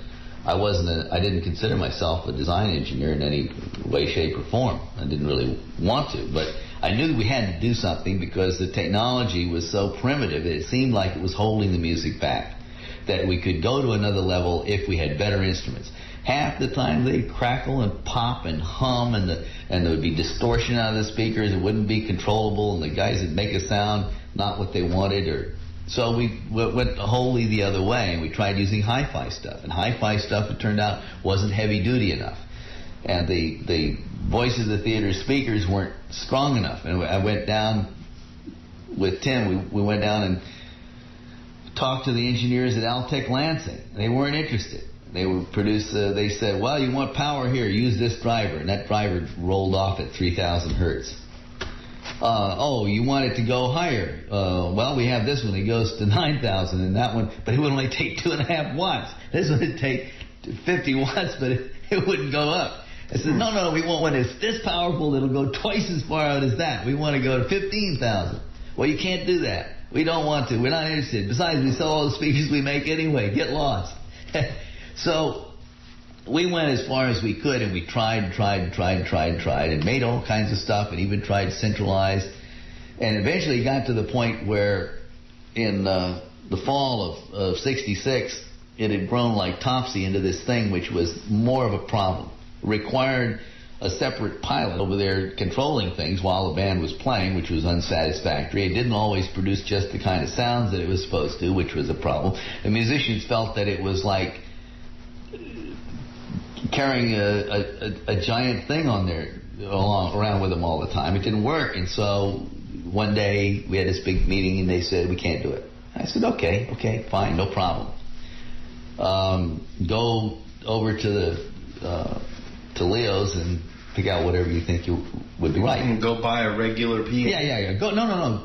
I wasn't—I didn't consider myself a design engineer in any way, shape, or form. I didn't really want to, but I knew we had to do something because the technology was so primitive. It seemed like it was holding the music back, that we could go to another level if we had better instruments. Half the time they'd crackle and pop and hum, and the, and there would be distortion out of the speakers. It wouldn't be controllable, and the guys would make a sound not what they wanted. Or so we went wholly the other way, and we tried using hi-fi stuff. And hi-fi stuff, it turned out, wasn't heavy-duty enough. And the, the voice of the theater speakers weren't strong enough. And I went down with Tim. We, we went down and talked to the engineers at Altec Lansing. They weren't interested. They would produce, uh, they said, well, you want power here, use this driver. And that driver rolled off at three thousand hertz. Uh, oh, you want it to go higher. Uh, well, we have this one. It goes to nine thousand, and that one, but it would only take two and a half watts. This one would take fifty watts, but it, it wouldn't go up. I said, no, no, we want one that's this powerful that'll go twice as far out as that. We want to go to fifteen thousand. Well, you can't do that. We don't want to. We're not interested. Besides, we sell all the speakers we make anyway. Get lost. So we went as far as we could, and we tried, tried, tried, tried, tried, and made all kinds of stuff, and even tried centralized. And eventually got to the point where in uh, the fall of sixty-six, it had grown like Topsy into this thing, which was more of a problem. It required a separate pilot over there controlling things while the band was playing, which was unsatisfactory. It didn't always produce just the kind of sounds that it was supposed to, which was a problem. The musicians felt that it was like carrying a, a, a giant thing on there along, around with them all the time. It didn't work. And so one day we had this big meeting, and they said, we can't do it. I said, okay, okay, fine, no problem. Um, go over to the uh, to Leo's and pick out whatever you think you would be right. And go buy a regular piano. Yeah, yeah, yeah. Go, no, no, no.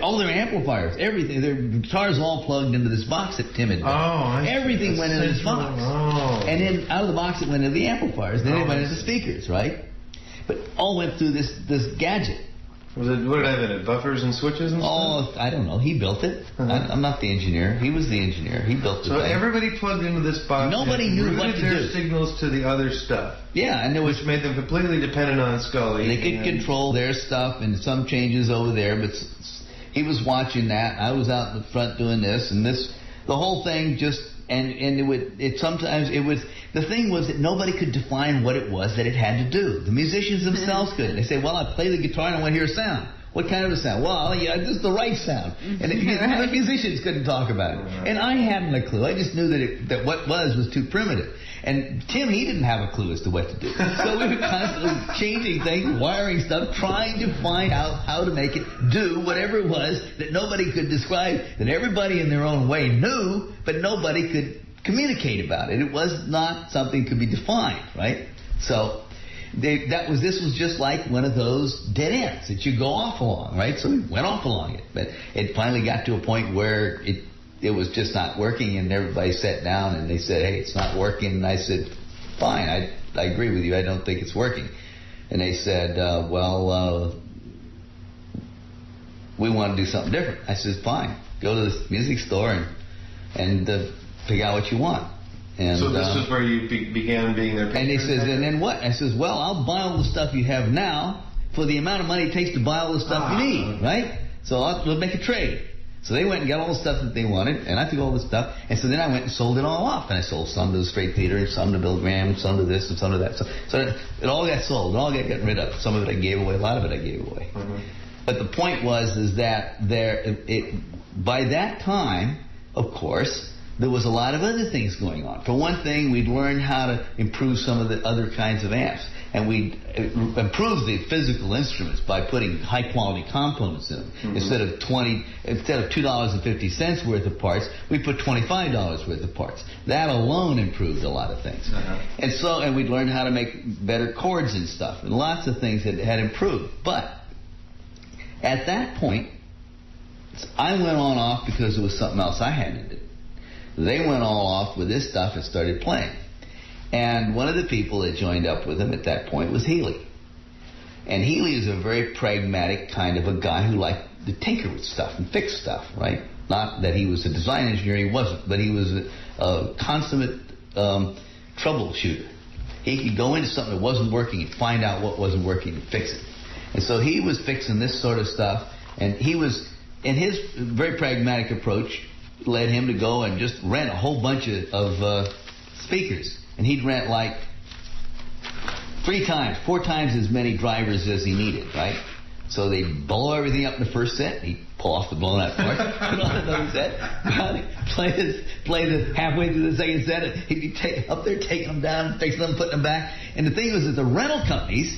All their amplifiers, everything, their guitars all plugged into this box that Tim had done. Oh, everything went into this box. Oh. And then out of the box it went into the amplifiers, then oh, it went into the speakers, right? But all went through this, this gadget. Was it, what did I have in it? Buffers and switches and stuff? Oh, I don't know. He built it. Uh-huh. I, I'm not the engineer. He was the engineer. He built it. So thing. Everybody plugged into this box. Nobody knew what to do. Routed their signals to the other stuff. Yeah, and it was, which made them completely dependent on Scully. They could control their stuff and some changes over there, but s- s- he was watching that. I was out in the front doing this and this. The whole thing just and and it would it sometimes it was. The thing was that nobody could define what it was that it had to do. The musicians themselves couldn't. They say, well, I play the guitar and I want to hear a sound. What kind of a sound? Well, yeah, this is the right sound. And it, right. The musicians couldn't talk about it. Right. And I hadn't a clue. I just knew that it, that what was was too primitive. And Tim, he didn't have a clue as to what to do. So we were constantly changing things, wiring stuff, trying to find out how to make it do whatever it was that nobody could describe, that everybody in their own way knew, but nobody could communicate about it. It was not something that could be defined, right? So they, that was this was just like one of those dead ends that you go off along, right? So we went off along it, but it finally got to a point where it it was just not working, and everybody sat down and they said, "Hey, it's not working." And I said, "Fine, I I agree with you. I don't think it's working." And they said, uh, "Well, uh, we want to do something different." I said, "Fine, go to the music store and and." The, pick out what you want. And, so this um, is where you be- began being their patron? And he says, and then what? I says, well, I'll buy all the stuff you have now for the amount of money it takes to buy all the stuff ah. you need, right? So I'll, we'll make a trade. So they went and got all the stuff that they wanted, and I took all the stuff, and so then I went and sold it all off, and I sold some to the Straight Theater, some to Bill Graham, some to this, and some to that. So, so it, it all got sold. It all got gotten rid of. Some of it I gave away. A lot of it I gave away. Mm-hmm. But the point was is that there, it, it, by that time, of course, there was a lot of other things going on. For one thing, we'd learned how to improve some of the other kinds of amps. And we'd improve the physical instruments by putting high-quality components in them. Mm-hmm. Instead of twenty, instead of two dollars and fifty cents worth of parts, we put twenty-five dollars worth of parts. That alone improved a lot of things. Uh-huh. And so, and we'd learned how to make better chords and stuff. And lots of things had, had improved. But at that point, I went on off because there was something else I had to do. They went all off with this stuff and started playing. And one of the people that joined up with him at that point was Healy. And Healy is a very pragmatic kind of a guy who liked to tinker with stuff and fix stuff, right? Not that he was a design engineer, he wasn't, but he was a, a consummate um, troubleshooter. He could go into something that wasn't working and find out what wasn't working and fix it. And so he was fixing this sort of stuff, and he was, in his very pragmatic approach, led him to go and just rent a whole bunch of, of uh, speakers. And he'd rent like three times, four times as many drivers as he needed, right? So they'd blow everything up in the first set. He'd pull off the blown out part, put on another set, play this, play this halfway through the second set. And he'd be take, up there, taking them down, fixing them, putting them back. And the thing was that the rental companies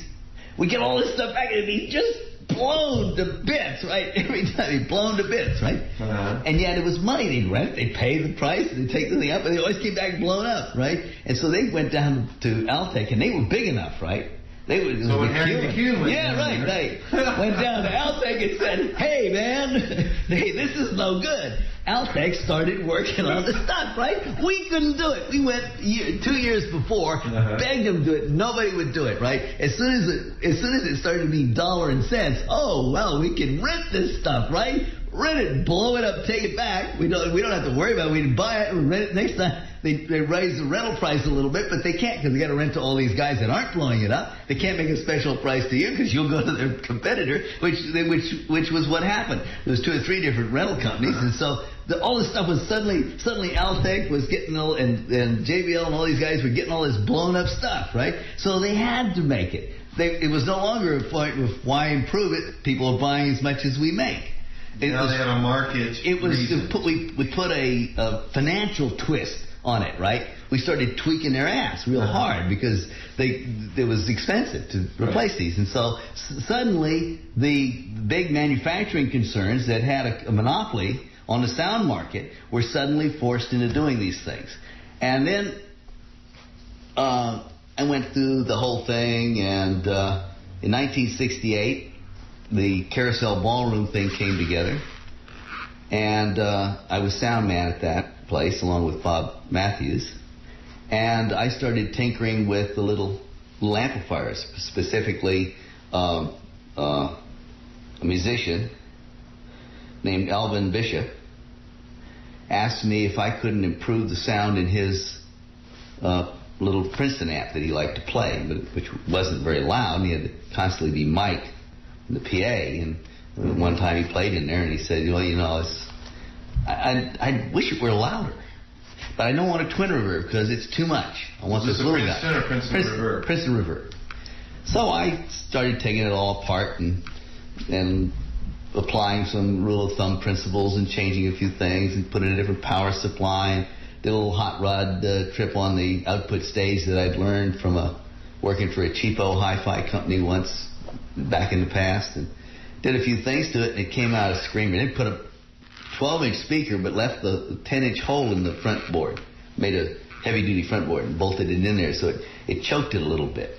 would get all this stuff back and it'd be just blown to bits, right? Every time he'd blown to bits, right? Uh-huh. And yet it was money they'd rent. They'd pay the price, they'd take the thing up, and they always came back blown up, right? And so they went down to Altec, and they were big enough, right? They were, so when Harry the Q went yeah, down, right, right. They went down to Altec and said, hey, man, hey, this is no good. Altec started working on the stuff, right? We couldn't do it. We went year, two years before, uh-huh. begged them to do it. Nobody would do it, right? As soon as it, as soon as it started to be dollar and cents, oh, well, we can rent this stuff, right? Rent it, blow it up, take it back. We don't we don't have to worry about it. We can buy it and rent it next time. They, they raise the rental price a little bit, but they can't because they got to rent to all these guys that aren't blowing it up. They can't make a special price to you because you'll go to their competitor, which which which was what happened. There was two or three different rental companies, and so the, all this stuff was suddenly suddenly Altec was getting all, and and J B L and all these guys were getting all this blown up stuff, right? So they had to make it. They, it was no longer a point of why improve it. People are buying as much as we make. It now was, they have a market. It was to put, we we put a, a financial twist on it, right? We started tweaking their ass real uh-huh. hard because they it was expensive to replace right. these, and so s- suddenly the big manufacturing concerns that had a, a monopoly on the sound market were suddenly forced into doing these things, and then uh, I went through the whole thing, and uh, in nineteen sixty-eight. The Carousel Ballroom thing came together, and uh, I was sound man at that place along with Bob Matthews, and I started tinkering with the little, little amplifiers, specifically um, uh, musician named Elvin Bishop asked me if I couldn't improve the sound in his uh, little Princeton amp that he liked to play, but which wasn't very loud. He had to constantly be mic'd in the P A. And one time he played in there, and he said, "Well, you know, it's, I, I, I wish it were louder, but I don't want a twin reverb because it's too much. I want this little guy." Princeton or Princeton Prince, reverb? Princeton reverb. So I started taking it all apart and and applying some rule of thumb principles and changing a few things and putting a different power supply and did a little hot rod uh, trip on the output stage that I'd learned from a, working for a cheapo hi-fi company once back in the past, and did a few things to it, and it came out a screamer. They put a twelve inch speaker but left the ten inch hole in the front board, made a heavy duty front board and bolted it in there, so it, it choked it a little bit.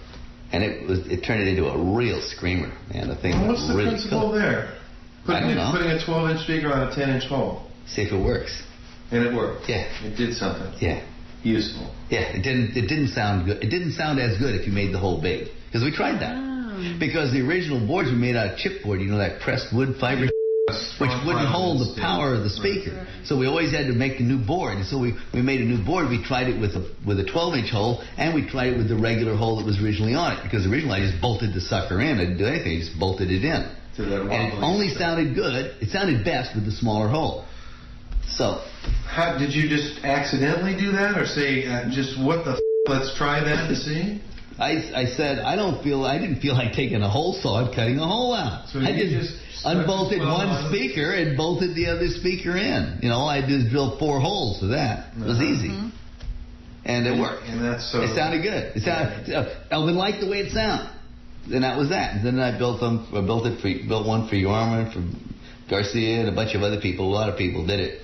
And it was, it turned it into a real screamer, man. The thing well, what's the really principle cool. there? Putting, I don't know. Putting a twelve inch speaker on a ten inch hole. See if it works. And it worked. Yeah. It did something. Yeah. Useful. Yeah. It didn't. It didn't sound good. It didn't sound as good if you made the hole big, because we tried that. Oh. Because the original boards were made out of chipboard, you know, that pressed wood fiber, which wouldn't hold the power of the speaker. Right. So we always had to make a new board. And so we, we made a new board. We tried it with a with a twelve inch hole, and we tried it with the regular hole that was originally on it. Because originally I just bolted the sucker in. I didn't do anything. I just bolted it in. So and it only stuff. sounded good. It sounded best with the smaller hole. So, how did you just accidentally do that, or say uh, just what the? F let's try that to see. I, I said, I don't feel, I didn't feel like taking a hole saw and cutting a hole out. So I just unbolted one speaker and bolted the other speaker in. You know, all I did is drill four holes for that. It was easy. Mm-hmm. And it worked. And that's so... It sounded good. It sounded, yeah. Elvin liked the way it sounded. And that was that. And then I built them, I built it for, built one for Yorman, for Garcia, and a bunch of other people. A lot of people did it.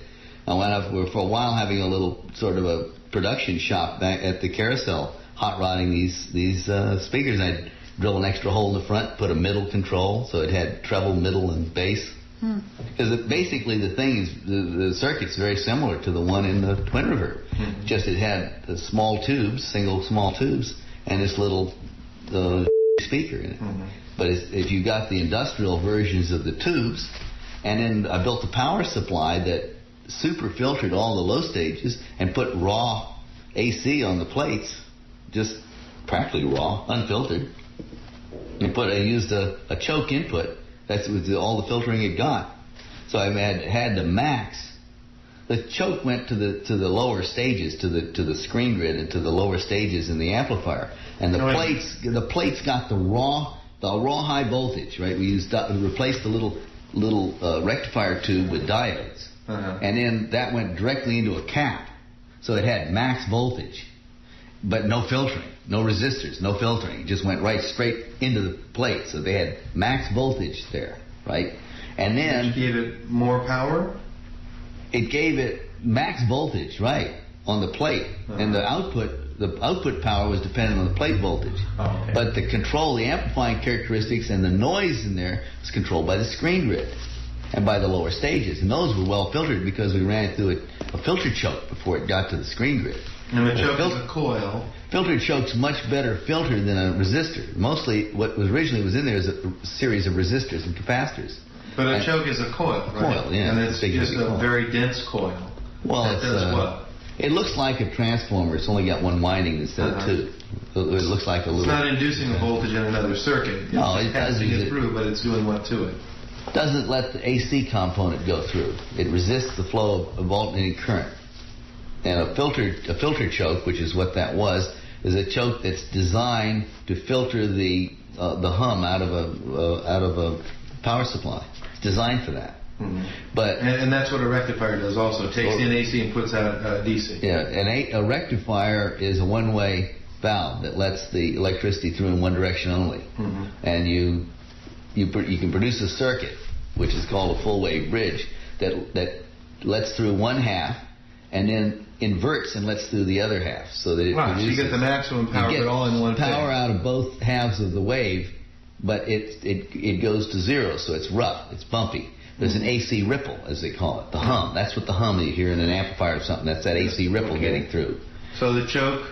I went up, we were for a while having a little sort of a production shop back at the Carousel, hot rodding these these uh, speakers. I'd drill an extra hole in the front, put a middle control, so it had treble, middle, and bass. Hmm. Because it, basically the thing is, the, the circuit's very similar to the one in the twin reverb. Hmm. Just it had the small tubes, single small tubes, and this little uh, speaker in it. Hmm. But it's, if you got the industrial versions of the tubes, and then I built a power supply that super filtered all the low stages and put raw A C on the plates, just practically raw, unfiltered. And put, I used a, a choke input. That's with all the filtering it got. So I had had the max. The choke went to the to the lower stages, to the to the screen grid and to the lower stages in the amplifier. And the oh, plates, yeah. the plates got the raw, the raw high voltage. Right, we used we replaced the little little uh, rectifier tube with diodes, uh-huh. and then that went directly into a cap, so it had max voltage. But no filtering, no resistors, no filtering. It just went right straight into the plate. So they had max voltage there, right? And then... Which gave it more power? It gave it max voltage, right, on the plate. Uh-huh. And the output, the output power was dependent on the plate voltage. Oh, okay. But the control, the amplifying characteristics and the noise in there was controlled by the screen grid and by the lower stages. And those were well filtered because we ran it through a, a filter choke before it got to the screen grid. And the choke is a coil. Filtered choke's much better filter than a resistor. Mostly what was originally was in there is a series of resistors and capacitors. But a and choke is a coil, right? Coil, yeah. And it's, it's just a coil. Very dense coil. Well, that it's, does uh, what? It looks like a transformer. It's only got one winding instead uh-huh. of two. It looks like a little... It's not inducing a voltage in another circuit. It's no, it doesn't. It's passing it through, but it's doing what to it? Doesn't let the A C component go through. It resists the flow of alternating current. And a filter, a filter choke, which is what that was, is a choke that's designed to filter the uh, the hum out of a uh, out of a power supply. It's designed for that. Mm-hmm. But and, and that's what a rectifier does. Also, it takes or, in A C and puts out uh, D C. Yeah, and a, a rectifier is a one-way valve that lets the electricity through in one direction only. Mm-hmm. And you you you can produce a circuit which is called a full-wave bridge that that lets through one half. And then inverts and lets through the other half, so that it wow, produces. So you get the maximum power, but all in one power phase. Out of both halves of the wave, but it it it goes to zero, so it's rough, it's bumpy. There's mm-hmm. an A C ripple, as they call it, the hum. That's what the hum you hear in an amplifier or something. That's that A C ripple okay. getting through. So the choke,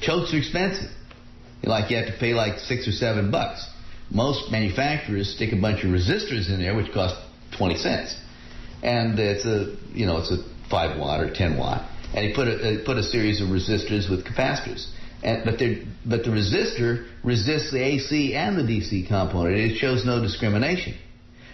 chokes are expensive. Like you have to pay like six or seven bucks. most manufacturers stick a bunch of resistors in there, which cost twenty cents, and it's a you know it's a five watt or ten watt, and he put a put a series of resistors with capacitors, and but they but the resistor resists the A C and the D C component. It shows no discrimination,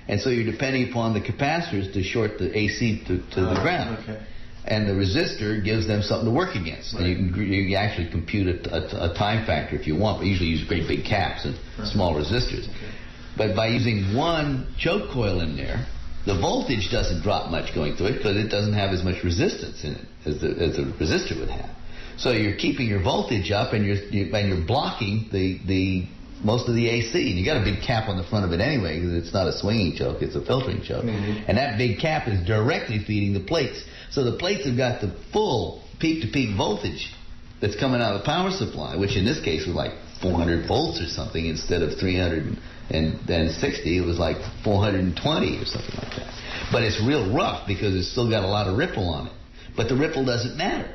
and so you're depending upon the capacitors to short the A C to, to oh, the ground. Okay. And the resistor gives them something to work against. Right. And you can you can actually compute a, a, a time factor if you want, but usually use great big caps and right. small resistors. Okay. But by using one choke coil in there, the voltage doesn't drop much going through it because it doesn't have as much resistance in it as the, as the resistor would have. So you're keeping your voltage up, and you're you, and you're blocking the the most of the A C. And you got a big cap on the front of it anyway, because it's not a swinging choke; it's a filtering choke. Mm-hmm. And that big cap is directly feeding the plates. So the plates have got the full peak-to-peak voltage that's coming out of the power supply, which in this case was like four hundred volts or something instead of three hundred sixty. It was like four hundred twenty or something like that. But it's real rough because it's still got a lot of ripple on it. But the ripple doesn't matter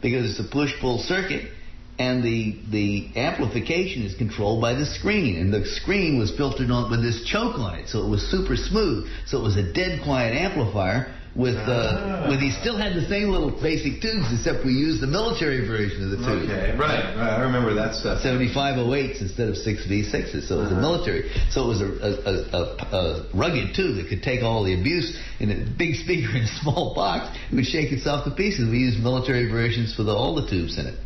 because it's a push-pull circuit, and the the amplification is controlled by the screen, and the screen was filtered on with this choke on it, so it was super smooth. So it was a dead quiet amplifier with uh, with he still had the same little basic tubes, except we used the military version of the tube. Okay, right, right. I remember that stuff. seventy-five oh eights instead of six V sixes, so it was uh-huh. the military. So it was a, a, a, a rugged tube that could take all the abuse in a big speaker in a small box. It would shake itself to pieces. We used military versions for the, all the tubes in it.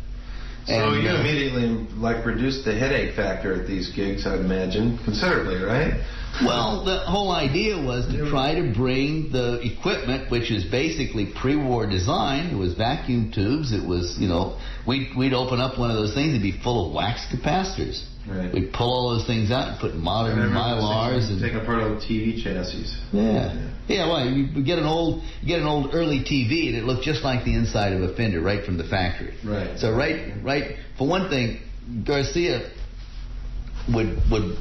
So and, you uh, immediately like reduced the headache factor at these gigs, I imagine, considerably, right? Well, the whole idea was to try to bring the equipment, which is basically pre-war design. It was vacuum tubes. It was, you know, we'd, we'd open up one of those things, it'd be full of wax capacitors. Right. We'd pull all those things out and put modern Mylars and take apart old T V chassis. Yeah. yeah, yeah. Well, you get an old, you get an old early T V, and it looked just like the inside of a fender right from the factory. Right. So right, right. For one thing, Garcia would would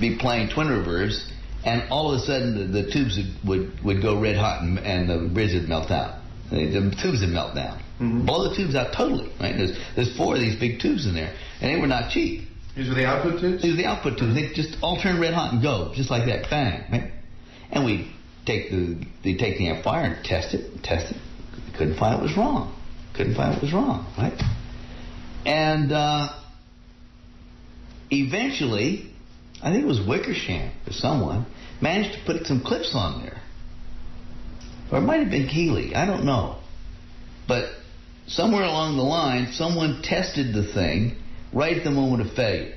be playing twin reverbs, and all of a sudden the, the tubes would, would would go red hot, and, and the bridge would melt out. The tubes would melt down. Mm-hmm. Blow the tubes out totally. Right. There's there's four of these big tubes in there, and they were not cheap. These were the output tubes? These were the output tubes. They just all turn red hot and go, just like that. Bang. Right? And we'd take the, we'd take the amplifier and test it, and test it. Couldn't find it was wrong. Couldn't find it was wrong. Right? And uh, eventually, I think it was Wickersham or someone, managed to put some clips on there. Or it might have been Keeley. I don't know. But somewhere along the line, someone tested the thing right at the moment of failure.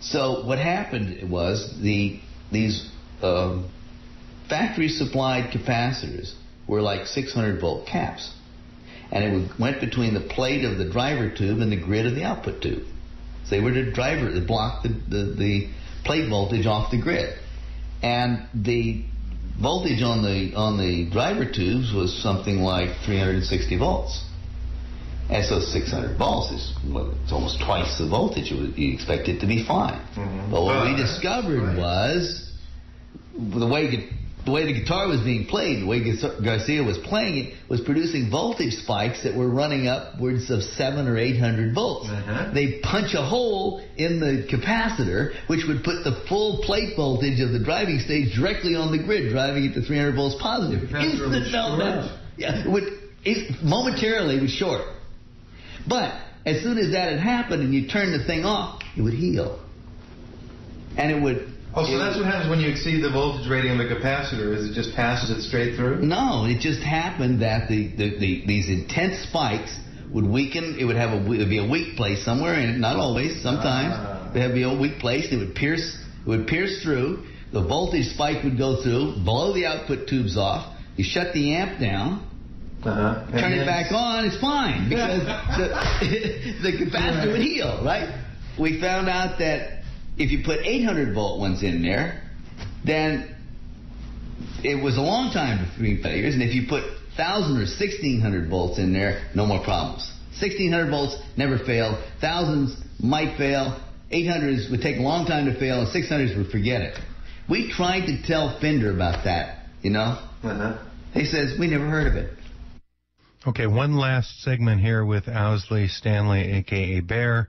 So what happened was the these uh, factory-supplied capacitors were like six hundred volt caps, and it would, went between the plate of the driver tube and the grid of the output tube. So they were the driver to block the, the, the plate voltage off the grid, and the voltage on the on the driver tubes was something like three hundred sixty volts. And so six hundred volts is well, it's almost twice the voltage you expect it to be fine. Mm-hmm. But what we discovered right. was the way the way the guitar was being played, the way Garcia was playing it, was producing voltage spikes that were running upwards of seven or eight hundred volts. Uh-huh. They punch a hole in the capacitor, which would put the full plate voltage of the driving stage directly on the grid, driving it to three hundred volts positive. Instant meltdown. Yeah, it would it, momentarily was short. But as soon as that had happened and you turned the thing off, it would heal. And it would... Oh, so that's what happens when you exceed the voltage rating of the capacitor, is it just passes it straight through? No, it just happened that the, the, the these intense spikes would weaken. It would have a, it would be a weak place somewhere in it, not always, sometimes. Ah. It would be a weak place. It would pierce, it would pierce through. The voltage spike would go through, blow the output tubes off. You shut the amp down. Uh-huh. Turn it back on, it's fine, because the, the capacitor would heal, right? We found out that if you put eight hundred volt ones in there, then it was a long time between failures, and if you put one thousand or sixteen hundred volts in there, no more problems. sixteen hundred volts never failed, thousands might fail, eight hundreds would take a long time to fail, and six hundreds would forget it. We tried to tell Fender about that, you know? Uh-huh. He says, we never heard of it. Okay, one last segment here with Owsley Stanley, a k a. Bear,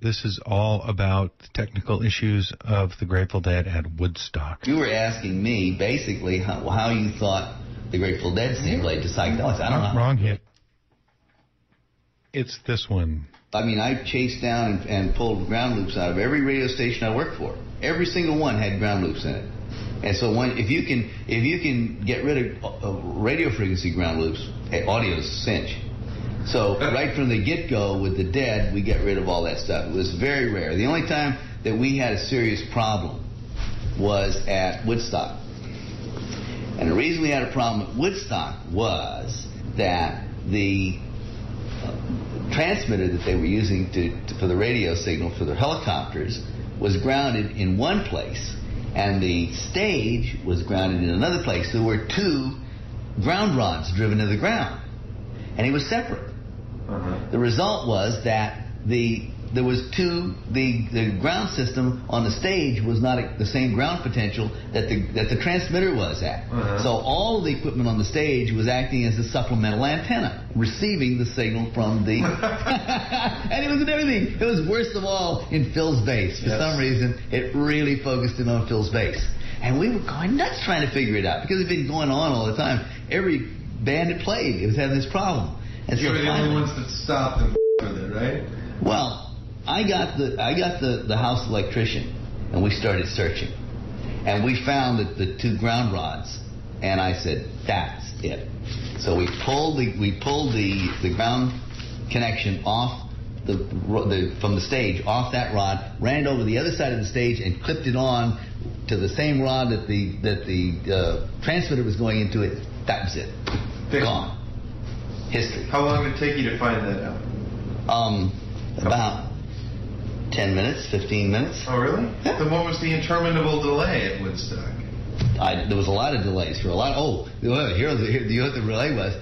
This is all about the technical issues of the Grateful Dead at Woodstock. You were asking me, basically, how, how you thought the Grateful Dead scene played to psychedelics. I don't know. Wrong hit. It's this one. I mean, I chased down and, and pulled ground loops out of every radio station I worked for. Every single one had ground loops in it. And so when, if you can if you can get rid of uh, radio frequency ground loops, audio's a cinch. So right from the get-go with the Dead, we get rid of all that stuff. It was very rare. The only time that we had a serious problem was at Woodstock. And the reason we had a problem at Woodstock was that the uh, transmitter that they were using to, to, for the radio signal for their helicopters was grounded in one place, and the stage was grounded in another place. There were two ground rods driven to the ground, and it was separate. Uh-huh. The result was that the there was two the the ground system on the stage was not a, the same ground potential that the that the transmitter was at. Uh-huh. So all the equipment on the stage was acting as a supplemental antenna, receiving the signal from the and it was in everything. It was worst of all in Phil's bass. For yes. some reason, it really focused in on Phil's bass, and we were going nuts trying to figure it out because it had been going on all the time. Every band it played, it was having this problem. And you so were the only ones that stopped and with it, right? Well. I got the I got the, the house electrician, and we started searching, and we found that the two ground rods, and I said, that's it. So we pulled the we pulled the, the ground connection off the, the from the stage off that rod, ran it over the other side of the stage, and clipped it on to the same rod that the that the uh, transmitter was going into it. That was it. Gone. History. How long did it take you to find that out? Um, about. ten minutes, fifteen minutes. Oh, really? Yeah. Then what was the interminable delay at Woodstock? I, there was a lot of delays for a lot. Of, oh, here, here, you know what the relay was.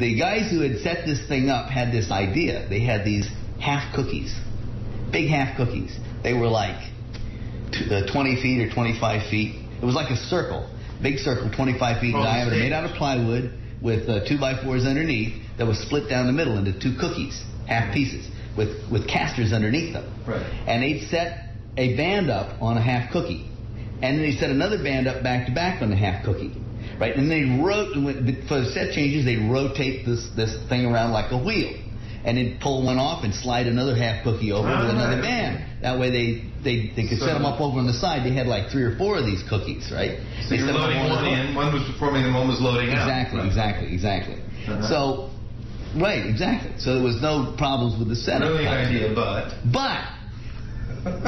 The guys who had set this thing up had this idea. They had these half cookies, big half cookies. They were like twenty feet or twenty-five feet. It was like a circle, big circle, twenty-five feet oh, diameter, made out of plywood with uh, two by fours underneath that was split down the middle into two cookies, half pieces. With, with casters underneath them. Right. And they'd set a band up on a half cookie. And then they set another band up back to back on the half cookie. Right? And they wrote, for the set changes, they'd rotate this, this thing around like a wheel. And then pull one off and slide another half cookie over oh, with another right. band. That way they, they, they could so set them up over on the side. They had like three or four of these cookies, right? So they you're loading one in, one was performing and one was loading out. Exactly, right. exactly, exactly. Uh-huh. So... Right, exactly. So there was no problems with the setup. Brilliant idea, but... But,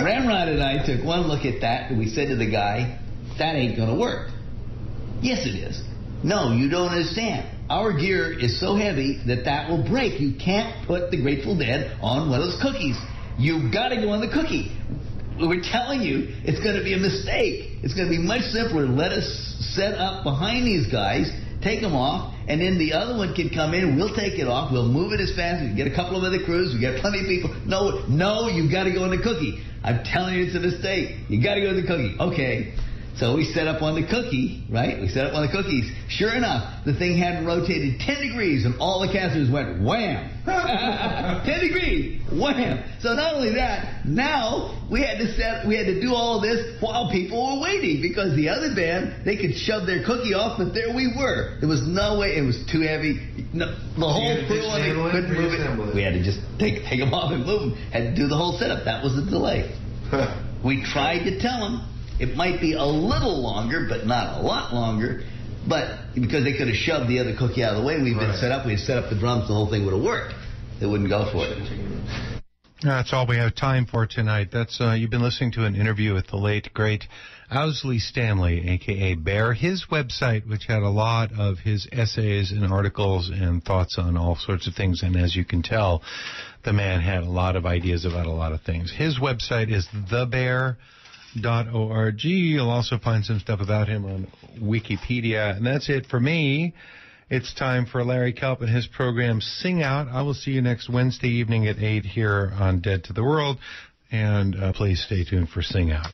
Ramrod and I took one look at that, and we said to the guy, that ain't going to work. Yes, it is. No, you don't understand. Our gear is so heavy that that will break. You can't put the Grateful Dead on one of those cookies. You've got to go on the cookie. We're telling you, it's going to be a mistake. It's going to be much simpler. Let us set up behind these guys, take them off, and then the other one can come in, we'll take it off, we'll move it as fast, we can get a couple of other crews, we got plenty of people. No, no, you've got to go on the cookie. I'm telling you it's a mistake. You got to go on the cookie. Okay. So we set up on the cookie, right? We set up on the cookies. Sure enough, the thing had rotated ten degrees, and all the casters went wham. ten degrees, wham. So not only that, now we had to set, we had to do all this while people were waiting, because the other band, they could shove their cookie off, but there we were. There was no way. It was too heavy. No, the whole crew couldn't move it. We had to just take take them off and move them. Had to do the whole setup. That was the delay. We tried to tell them. It might be a little longer, but not a lot longer. But because they could have shoved the other cookie out of the way, we've been right. set up. We'd set up the drums. The whole thing would have worked. They wouldn't go for it. That's all we have time for tonight. That's uh, you've been listening to an interview with the late, great Owsley Stanley, a k a. Bear. His website, which had a lot of his essays and articles and thoughts on all sorts of things. And as you can tell, the man had a lot of ideas about a lot of things. His website is the bear dot org. You'll also find some stuff about him on Wikipedia. And that's it for me. It's time for Larry Kelp and his program Sing Out. I will see you next Wednesday evening at eight here on Dead to the World. And uh, please stay tuned for Sing Out.